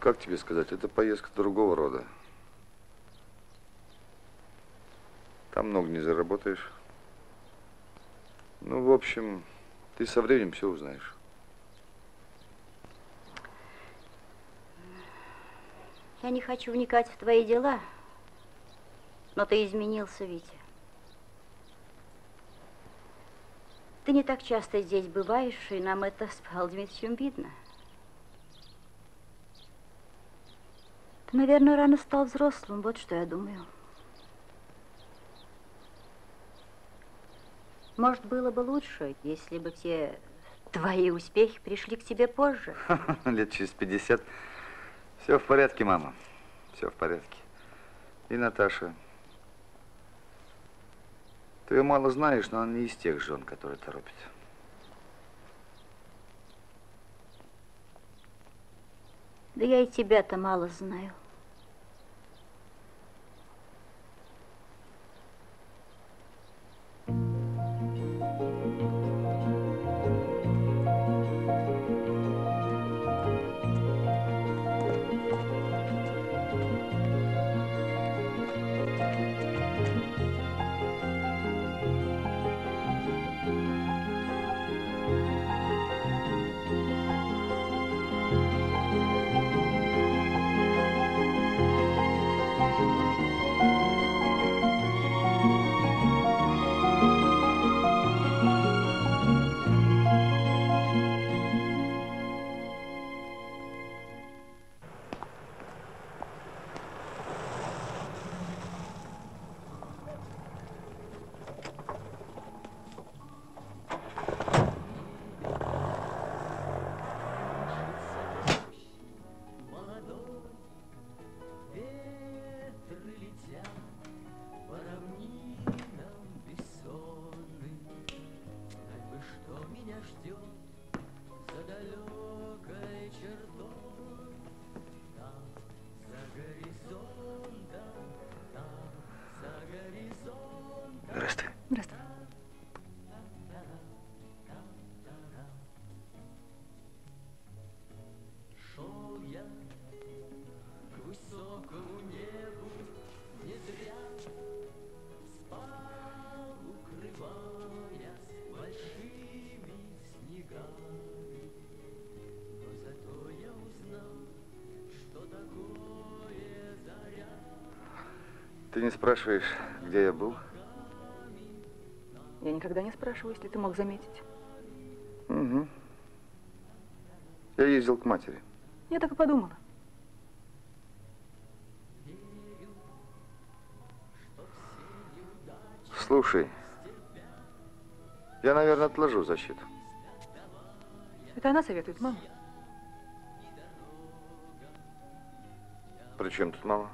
Как тебе сказать, это поездка другого рода. Там много не заработаешь. Ну, в общем, ты со временем все узнаешь. Я не хочу вникать в твои дела, но ты изменился, Витя. Ты не так часто здесь бываешь, и нам это с Павлом Дмитриевичем видно. Наверное, рано стал взрослым, вот что я думаю. Может, было бы лучше, если бы те твои успехи пришли к тебе позже. Лет через пятьдесят. Все в порядке, мама. Все в порядке. И Наташа. Ты ее мало знаешь, но она не из тех жен, которые торопят. Да я и тебя-то мало знаю. Ты не спрашиваешь, где я был? Я никогда не спрашиваю, если ты мог заметить. Угу. Я ездил к матери. Я так и подумала. Слушай, я, наверное, отложу защиту. Это она советует, мама. При чем тут мама?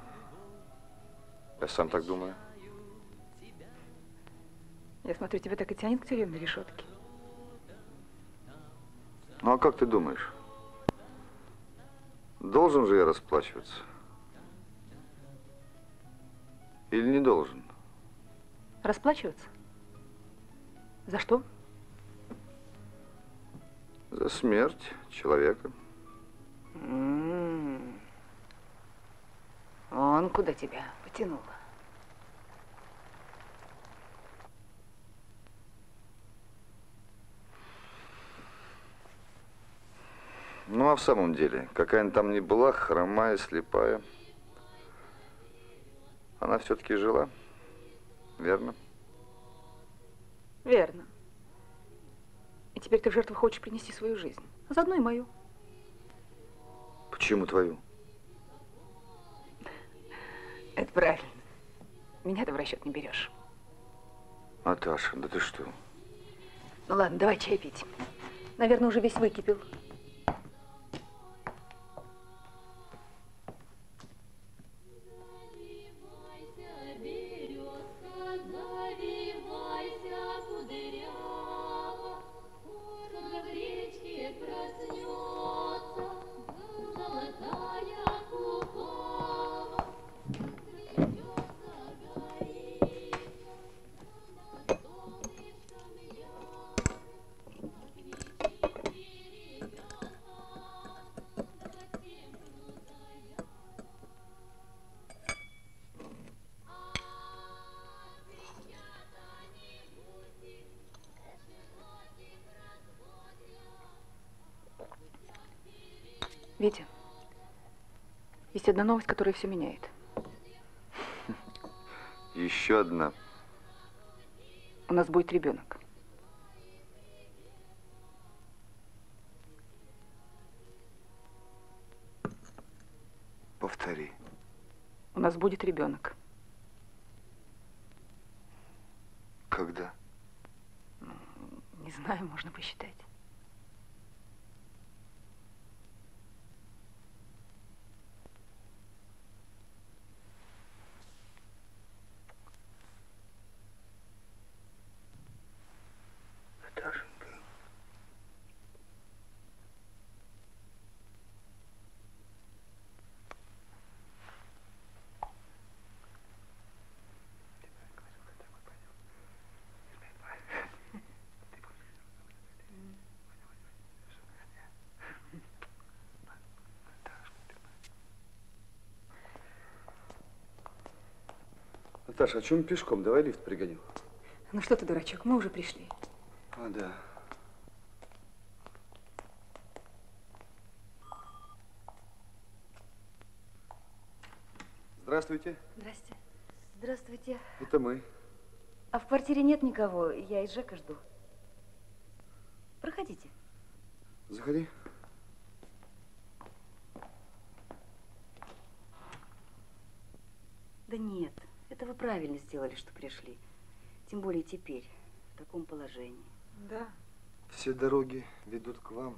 Я сам так думаю. Я смотрю, тебя так и тянет к тюремной решетке. Ну, а как ты думаешь? Должен же я расплачиваться? Или не должен? Расплачиваться? За что? За смерть человека. М-м-м. Он куда тебя потянуло? Ну, а в самом деле, какая она там ни была, хромая, слепая, она все-таки жила, верно? Верно. И теперь ты в жертву хочешь принести свою жизнь, а заодно и мою. Почему твою? Это правильно. Меня ты в расчет не берешь. Наташа, да ты что? Ну ладно, давай чай пить. Наверное, уже весь выкипел. Витя, есть одна новость, которая все меняет. Еще одна. У нас будет ребенок. Повтори. У нас будет ребенок. Когда? Не знаю, можно посчитать. Наташа, а чё мы пешком? Давай лифт пригоним. Ну что ты, дурачок, мы уже пришли. А, да. Здравствуйте. Здрасте. Здравствуйте. Это мы. А в квартире нет никого, я и Жека жду. Проходите. Заходи. Да нет. Это вы правильно сделали, что пришли. Тем более теперь, в таком положении. Да. Все дороги ведут к вам.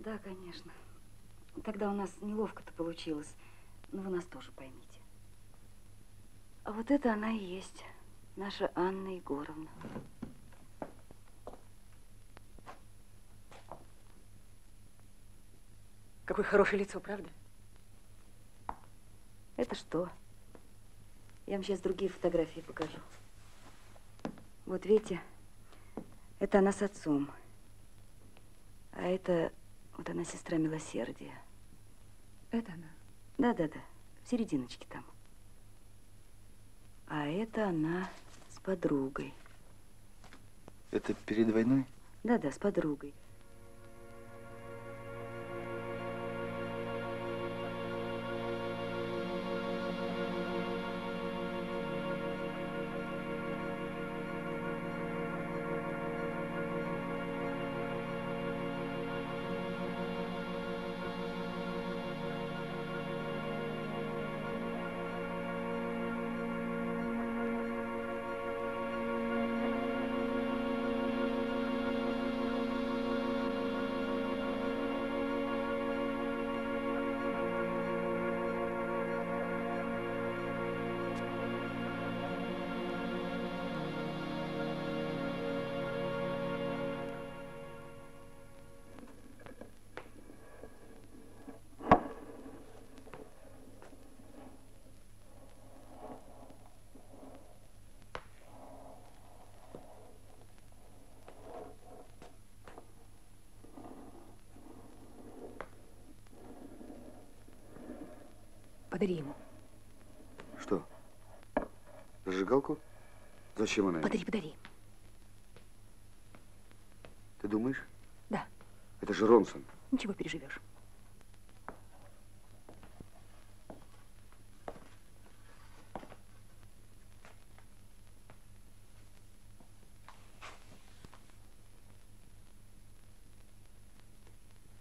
Да, конечно. Тогда у нас неловко-то получилось. Но вы нас тоже поймите. А вот это она и есть. Наша Анна Егоровна. Какое хорошее лицо, правда? Это что? Я вам сейчас другие фотографии покажу. Вот видите, это она с отцом. А это вот она сестра милосердия. Это она? Да-да-да, в серединочке там. А это она с подругой. Это перед войной? Да-да, с подругой. Подари ему. Что? Зажигалку? Зачем она? Подари, подари. Ты думаешь? Да. Это же Ронсон. Ничего, переживешь.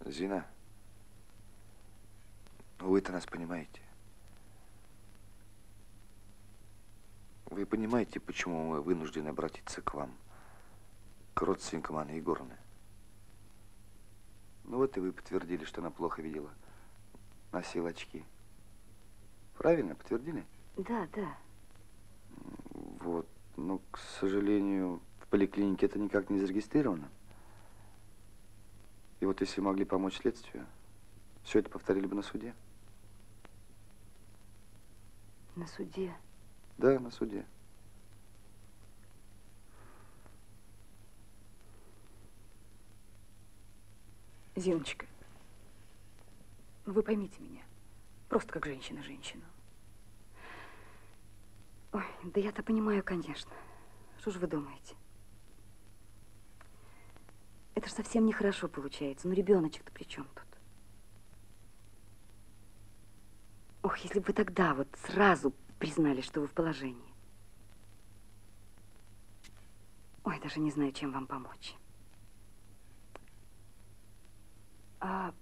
Зина, вы-то нас понимаете. Вы понимаете, почему мы вынуждены обратиться к вам, к родственникам Анны Егоровны? Ну вот и вы подтвердили, что она плохо видела, носила очки. Правильно, подтвердили? Да, да. Вот, но, к сожалению, в поликлинике это никак не зарегистрировано. И вот если могли помочь следствию, все это повторили бы на суде. На суде? Да, на суде. Зиночка, ну вы поймите меня, просто как женщина женщину. Ой, да я-то понимаю, конечно. Что же вы думаете? Это же совсем нехорошо получается. Ну, ребеночек-то при чем тут? Ох, если бы вы тогда вот сразу признали, что вы в положении. Ой, даже не знаю, чем вам помочь. А,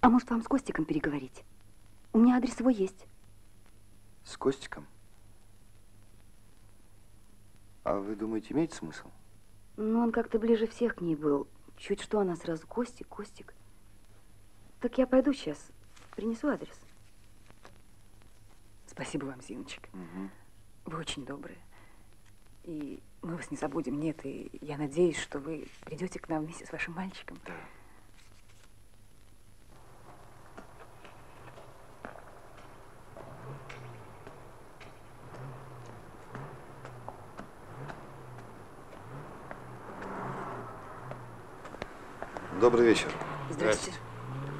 а может, вам с Костиком переговорить? У меня адрес его есть. С Костиком? А вы думаете, имеет смысл? Ну, он как-то ближе всех к ней был. Чуть что она сразу: Костик, Костик. Так я пойду сейчас, принесу адрес. Спасибо вам, Зиночка. Угу. Вы очень добрые. И мы вас не забудем, нет. И я надеюсь, что вы придете к нам вместе с вашим мальчиком. Да. Добрый вечер. Здравствуйте.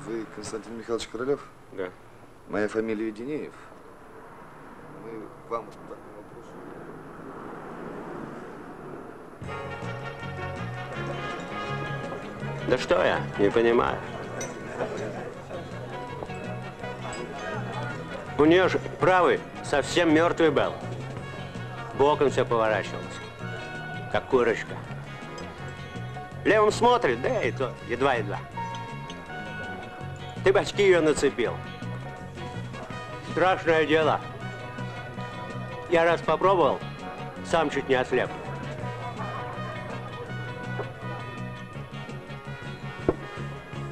Вы Константин Михайлович Королев? Да. Моя фамилия Веденеев. Мы вам... Да что я? Не понимаю. У нее же правый совсем мертвый был. Боком все поворачивалось, как курочка. Левым смотрит, да и то едва-едва. Ты бачки ее нацепил. Страшное дело. Я раз попробовал, сам чуть не ослеп.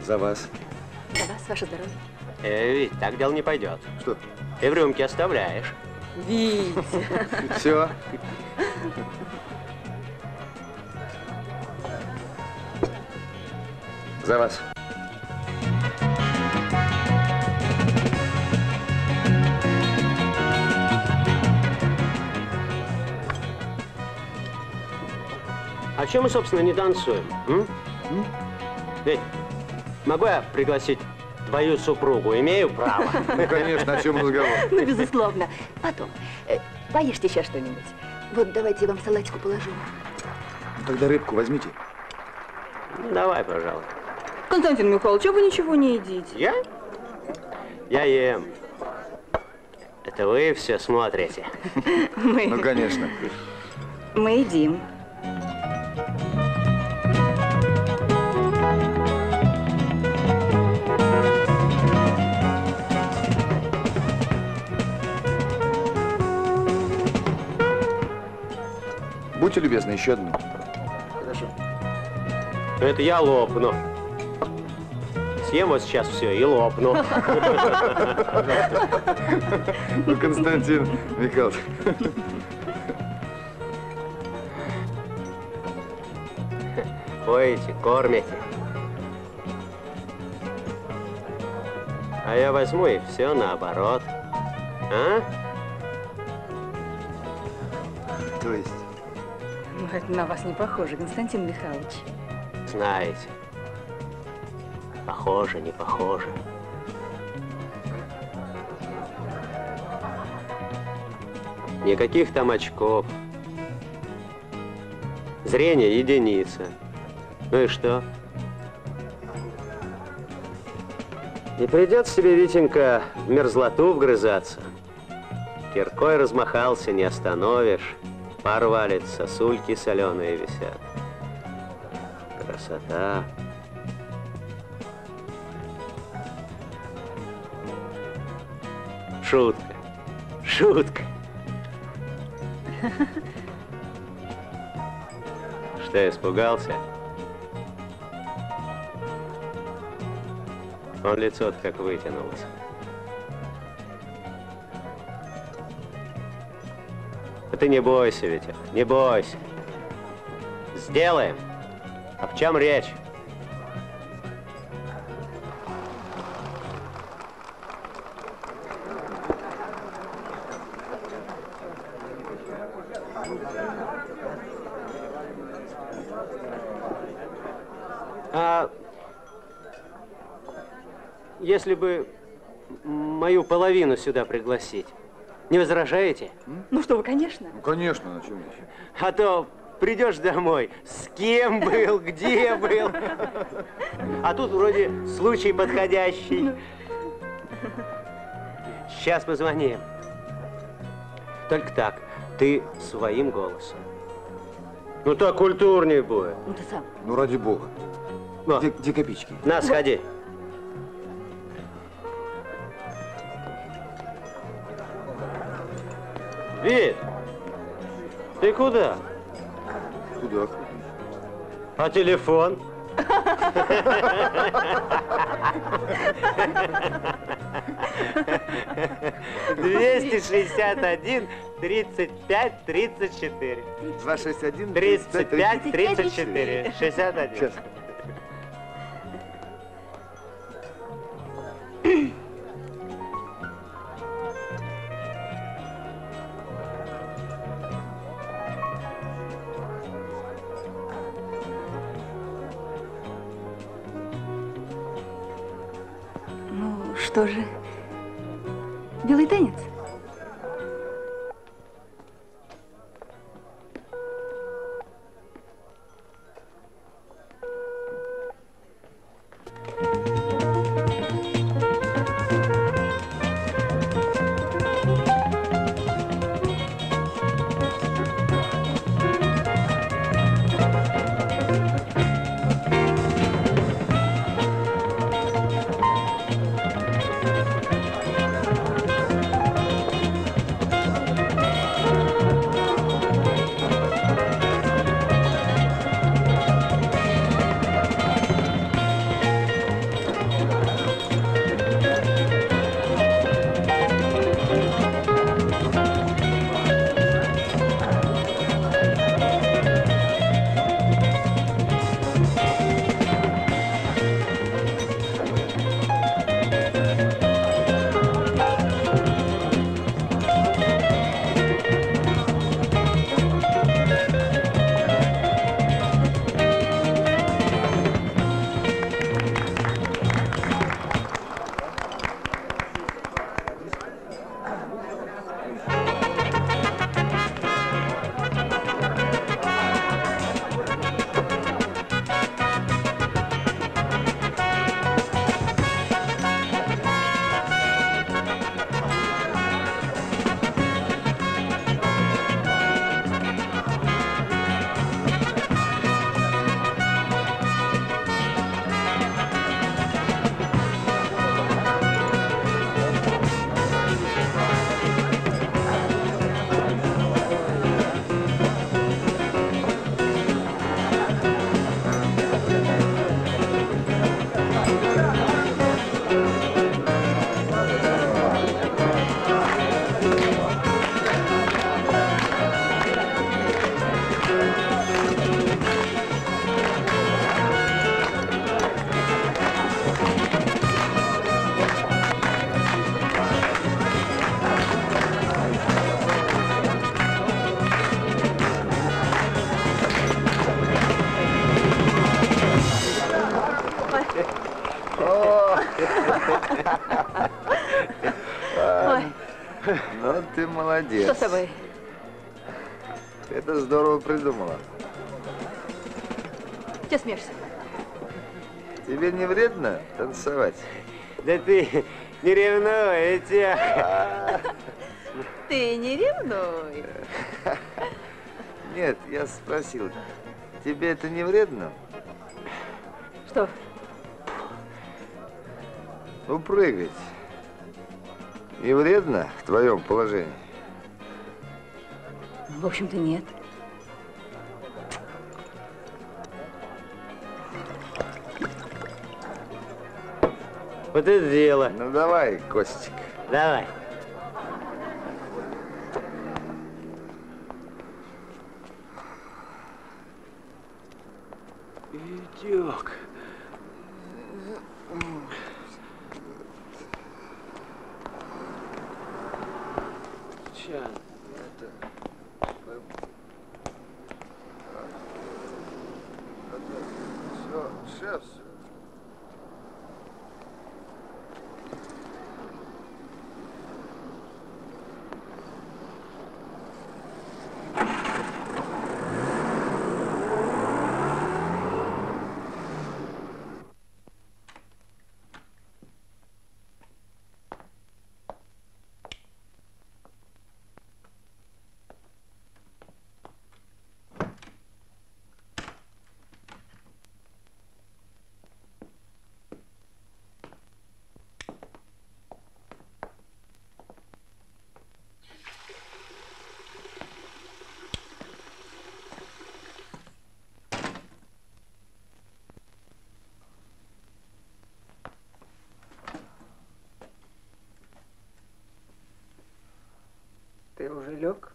За вас. За вас, ваше здоровье. Э, Вить, так дело не пойдет. Что? Ты в рюмке оставляешь. Вить. Все. За вас. А чем мы, собственно, не танцуем? М? М? Ведь могу я пригласить твою супругу? Имею право. Ну, конечно, о чем разговор? Ну, безусловно. Потом. Поешьте сейчас что-нибудь. Вот давайте я вам салатику положу. Тогда рыбку возьмите. Ну, давай, пожалуйста. Константин Михайлович, а вы ничего не едите? Я? Я ем. Это вы все смотрите. Мы... Ну, конечно. Мы едим. Будьте любезны, еще одну. Хорошо. Это я лопну. Съем вот сейчас все и лопну. Ну, Константин Михайлович. Поете, кормите. А я возьму и все наоборот. А? То есть? Ну, это на вас не похоже, Константин Михайлович. Знаете. Похоже, не похоже. Никаких там очков. Зрение единица. Ну и что? И придется тебе, Витенька, в мерзлоту вгрызаться. Киркой размахался, не остановишь. Порвалит, сосульки соленые висят. Красота. Шутка. Шутка. Что, испугался? Он лицо-то как вытянулось. А ты не бойся, Витя, не бойся. Сделаем. А в чем речь? А если бы мою половину сюда пригласить, не возражаете? Ну что вы, конечно. Ну, конечно, на чем еще? А то придешь домой, с кем был, где был. А тут вроде случай подходящий. Сейчас позвоним. Только так, ты своим голосом. Ну так культурнее будет. Ну ты сам. Ну ради бога. Где, где копички? На, сходи. Вит, ты куда? Куда? А телефон? двести шестьдесят один тридцать пять тридцать четыре. два шестьдесят один тридцать пять тридцать четыре шестьдесят один. Сейчас. Что же? Белый танец? Молодец. Что с тобой? Это здорово придумала. Че смеешься? Тебе не вредно танцевать? Да ты не ревнуй, тяха. Ты не ревнуй? Нет, я спросил, тебе это не вредно? Что? Ну, прыгать. Не вредно в твоем положении? В общем-то, нет. Вот это дело. Ну давай, Костик. Давай. Идёк. Сейчас. Все, все, все. Ты уже лег?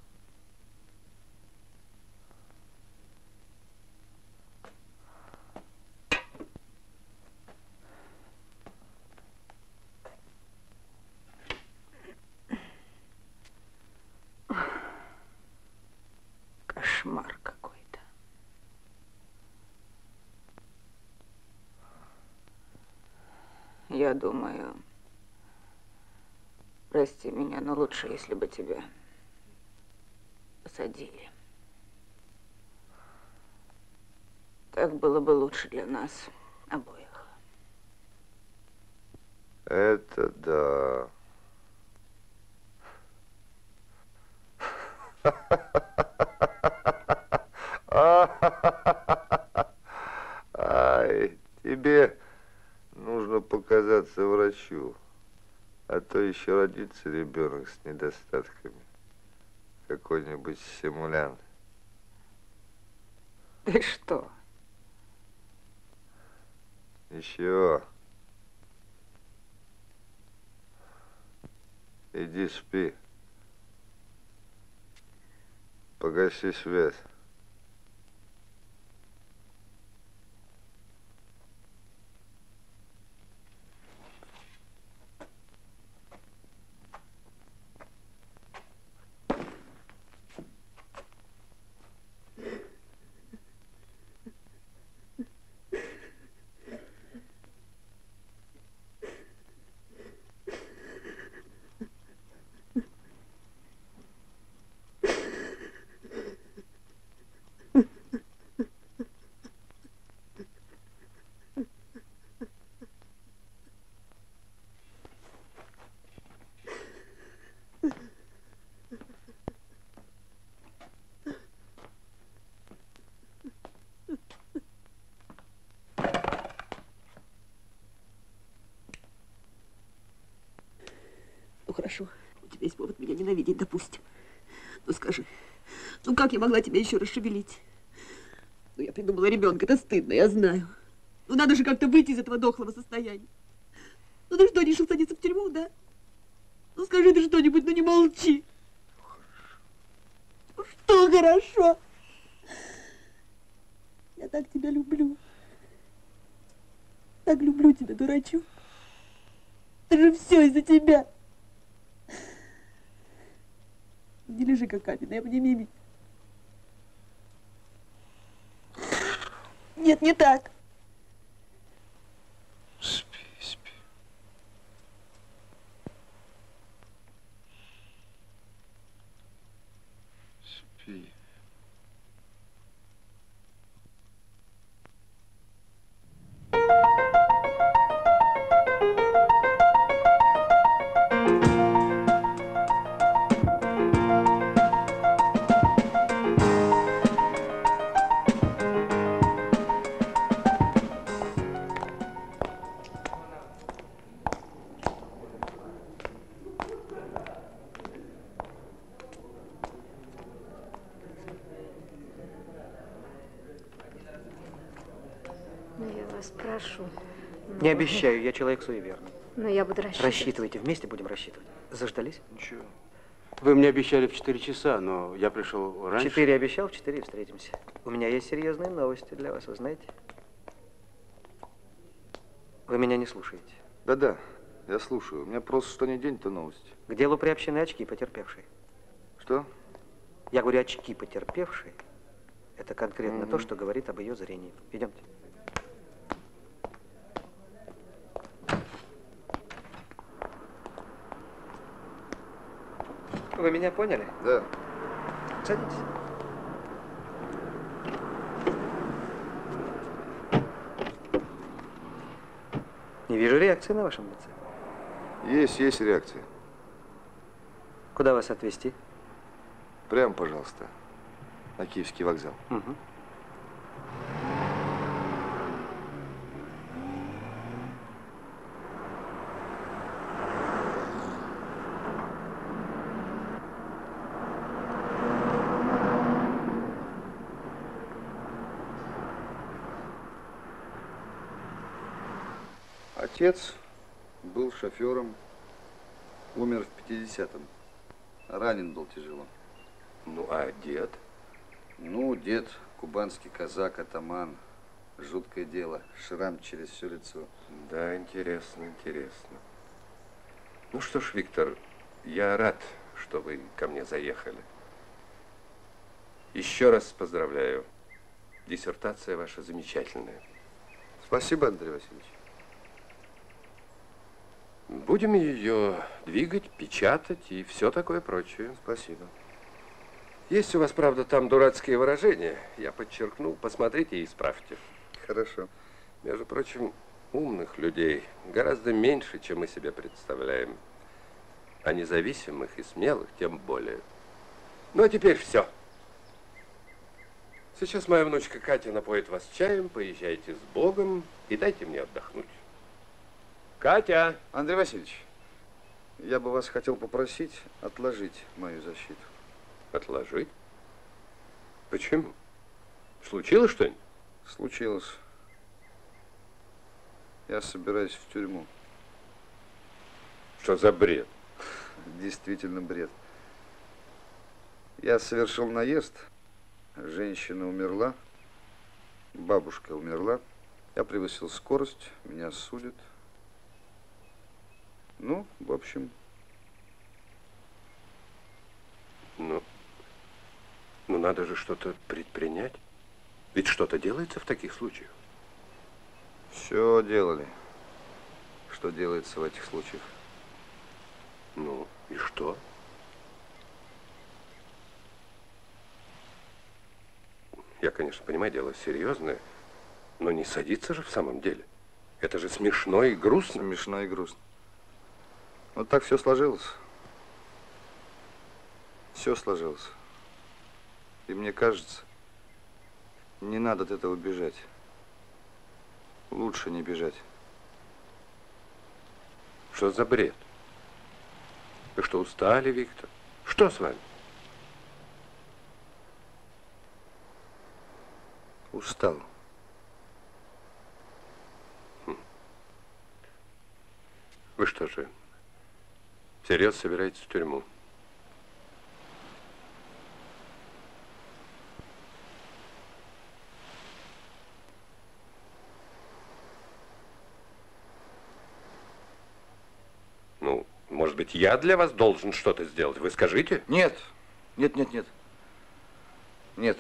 Кошмар какой-то. Я думаю, прости меня, но лучше, если бы тебя посадили. Так было бы лучше для нас обоих. Это да. Ай, тебе нужно показаться врачу, а то еще родится ребенок с недостатками. Какой-нибудь симулянт. Ты что? Ничего. Иди спи. Погаси свет. У тебя есть повод меня ненавидеть, допустим. Ну скажи, ну как я могла тебя еще расшевелить? Ну я придумала ребенка, это стыдно, я знаю. Ну надо же как-то выйти из этого дохлого состояния. Ну ты что, решил садиться в тюрьму, да? Ну скажи ты что-нибудь, ну не молчи. Что хорошо? Я так тебя люблю. Так люблю тебя, дурачок. Это же все из-за тебя. Не лежи как каменная, обними меня. Нет, не так. Спи, спи. Спи. спрошу. Но... Не обещаю, я человек суеверный. Но я буду рассчитывать. Рассчитывайте, вместе будем рассчитывать. Заждались? Ничего. Вы мне обещали в четыре часа, но я пришел раньше. В четыре обещал, в четыре встретимся. У меня есть серьезные новости для вас, вы знаете? Вы меня не слушаете. Да-да, я слушаю. У меня просто что ни день, то новости. К делу приобщены очки потерпевшей. Что? Я говорю, очки потерпевшей. Это конкретно mm-hmm. то, что говорит об ее зрении. Идемте. Вы меня поняли? Да. Садитесь. Не вижу реакции на вашем лице. Есть, есть реакция. Куда вас отвезти? Прямо, пожалуйста, на Киевский вокзал. Угу. Отец был шофером, умер в пятидесятом, ранен был тяжело. Ну, а дед? Ну, дед, кубанский казак, атаман, жуткое дело, шрам через все лицо. Да, интересно, интересно. Ну что ж, Виктор, я рад, что вы ко мне заехали. Еще раз поздравляю, диссертация ваша замечательная. Спасибо, Андрей Васильевич. Будем ее двигать, печатать и все такое прочее. Спасибо. Есть у вас, правда, там дурацкие выражения. Я подчеркнул, посмотрите и исправьте. Хорошо. Между прочим, умных людей гораздо меньше, чем мы себе представляем. А независимых и смелых тем более. Ну, а теперь все. Сейчас моя внучка Катя напоит вас чаем, поезжайте с Богом и дайте мне отдохнуть. Катя! Андрей Васильевич, я бы вас хотел попросить отложить мою защиту. Отложить? Почему? Случилось что-нибудь? Случилось. Я собираюсь в тюрьму. Что за бред? Действительно бред. Я совершил наезд, женщина умерла, бабушка умерла, я превысил скорость, меня судят. Ну, в общем. Ну, ну надо же что-то предпринять. Ведь что-то делается в таких случаях. Все делали. Что делается в этих случаях? Ну, и что? Я, конечно, понимаю, дело серьезное, но не садиться же в самом деле. Это же смешно и грустно. Смешно и грустно. Вот так все сложилось. Все сложилось. И мне кажется, не надо от этого бежать. Лучше не бежать. Что за бред? Вы что, устали, Виктор? Что с вами? Устал. Хм. Вы что же? Всерьез собираетесь в тюрьму. Ну, может быть, я для вас должен что-то сделать? Вы скажите? Нет. Нет, нет, нет. Нет.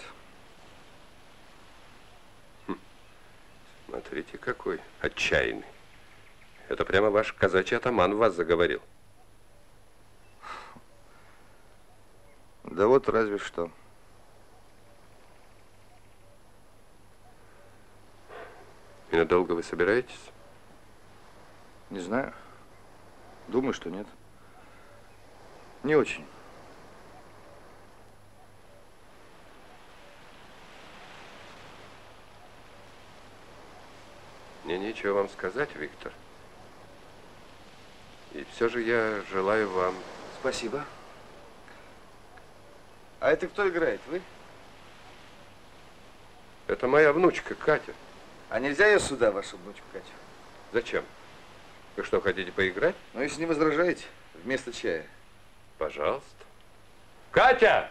Хм. Смотрите, какой отчаянный. Это прямо ваш казачий атаман вас заговорил. Да вот разве что. И надолго вы собираетесь? Не знаю. Думаю, что нет. Не очень. Мне нечего вам сказать, Виктор. И все же я желаю вам... Спасибо. А это кто играет, вы? Это моя внучка, Катя. А нельзя ее сюда, вашу внучку Катю? Зачем? Вы что, хотите поиграть? Ну, если не возражаете, вместо чая. Пожалуйста. Катя!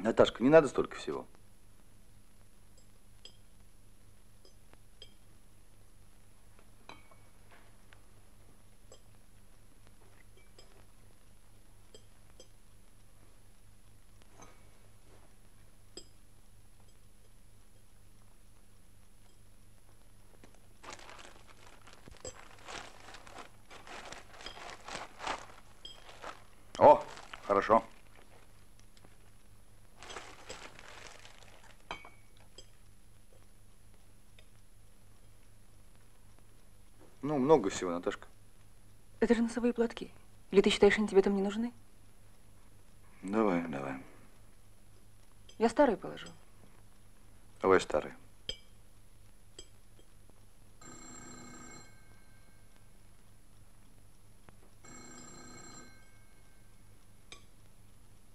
Наташка, не надо столько всего. О, хорошо. Ну, много всего, Наташка. Это же носовые платки. Или ты считаешь, они тебе там не нужны? Давай, давай. Я старые положу. Давай старые.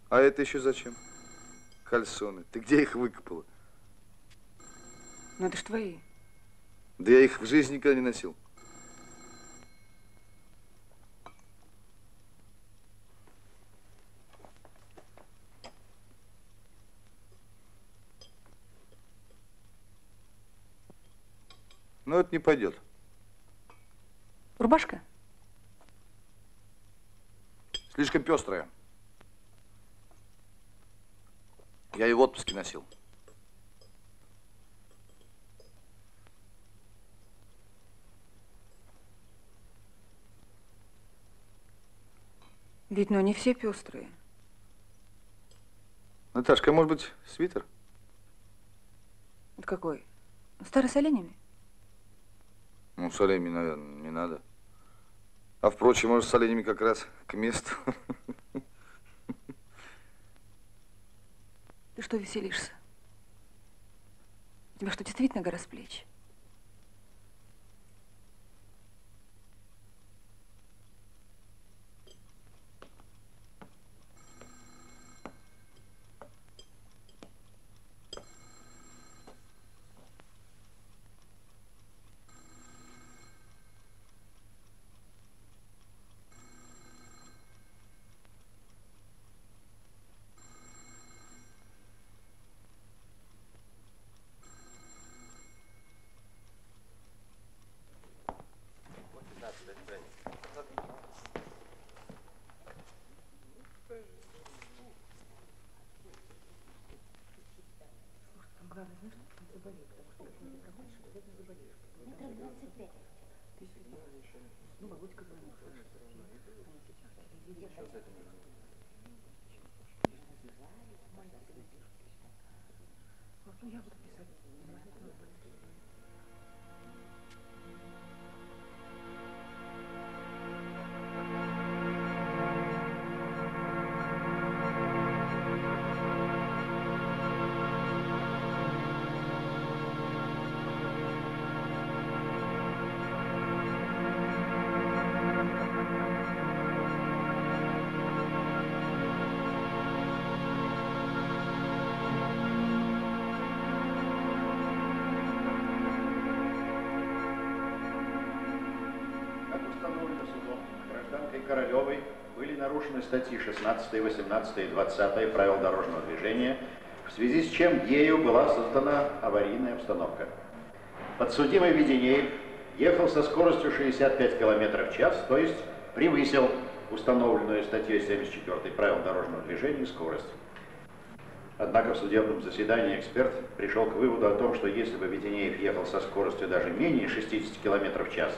А это еще зачем? Кальсоны. Ты где их выкопала? Ну, это ж твои. Да я их в жизни никогда не носил. Но это не пойдет. Рубашка? Слишком пестрая. Я и в отпуске носил. Ведь, ну, не все пестрые. Наташка, может быть, свитер? Это какой? Старый с оленями? Ну, с оленями, наверное, не надо. А, впрочем, может, с оленями как раз к месту. Ты что веселишься? У тебя что, действительно гора с плеч? Королевой были нарушены статьи шестнадцать, восемнадцать и двадцать правил дорожного движения, в связи с чем ею была создана аварийная обстановка. Подсудимый Веденеев ехал со скоростью шестьдесят пять километров в час, то есть превысил установленную статьей семьдесят четыре правил дорожного движения скорость. Однако в судебном заседании эксперт пришел к выводу о том, что если бы Веденеев ехал со скоростью даже менее шестидесяти километров в час,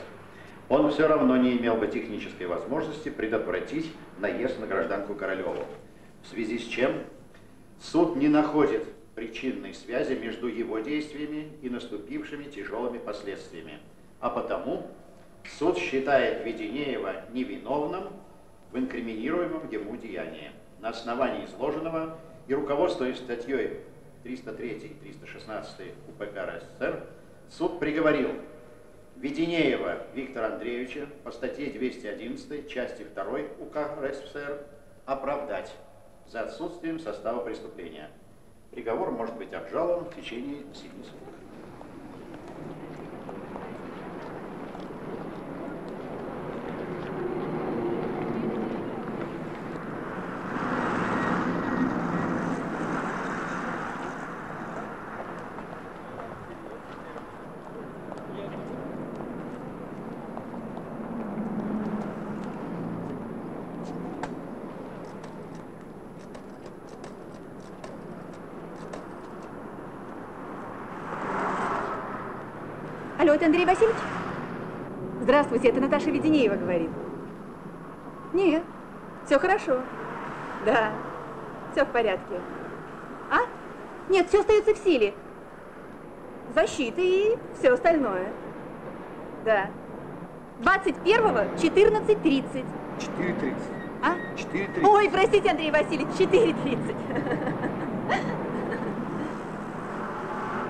он все равно не имел бы технической возможности предотвратить наезд на гражданку Королеву, в связи с чем суд не находит причинной связи между его действиями и наступившими тяжелыми последствиями, а потому суд считает Веденеева невиновным в инкриминируемом ему деянии. На основании изложенного и руководствуясь статьей триста три и триста шестнадцать УПК РСФСР, суд приговорил Веденеева Виктора Андреевича по статье двести одиннадцать части второй УК РСФСР оправдать за отсутствием состава преступления. Приговор может быть обжалован в течение семи суток. Алло, это Андрей Васильевич? Здравствуйте, это Наташа Веденеева говорит. Нет, все хорошо. Да, все в порядке. А? Нет, все остается в силе. Защита и все остальное. Да. двадцать первого, четырнадцать тридцать. четыре тридцать. А? четыре тридцать. Ой, простите, Андрей Васильевич, четыре тридцать.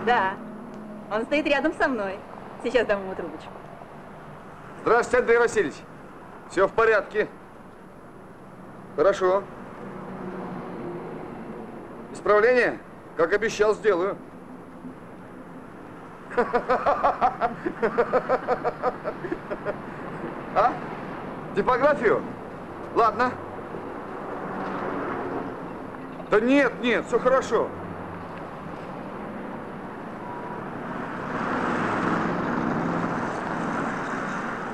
Да, он стоит рядом со мной. Сейчас дам ему трубочку. Здравствуйте, Андрей Васильевич. Все в порядке. Хорошо. Исправление, как обещал, сделаю. А? Типографию? Ладно. Да нет, нет, все хорошо.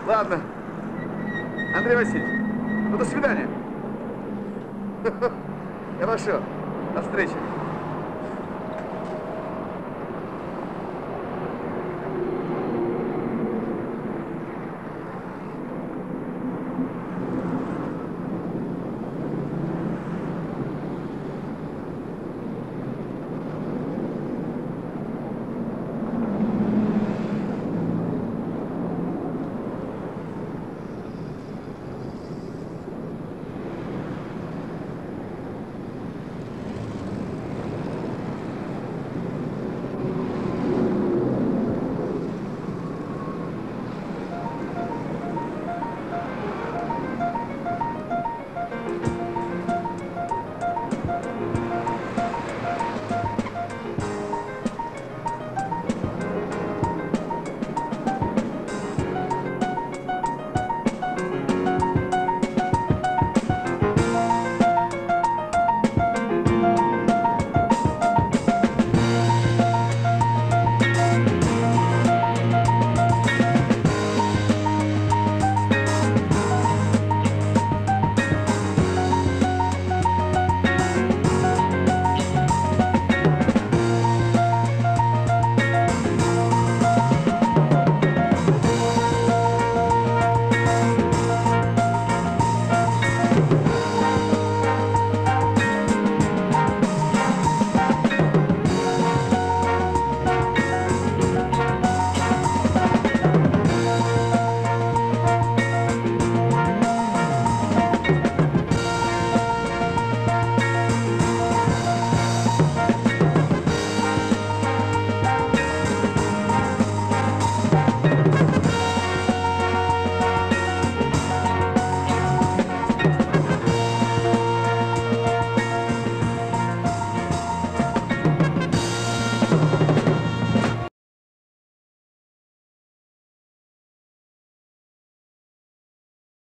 Ладно. Андрей Васильевич, ну до свидания. Хорошо. До встречи.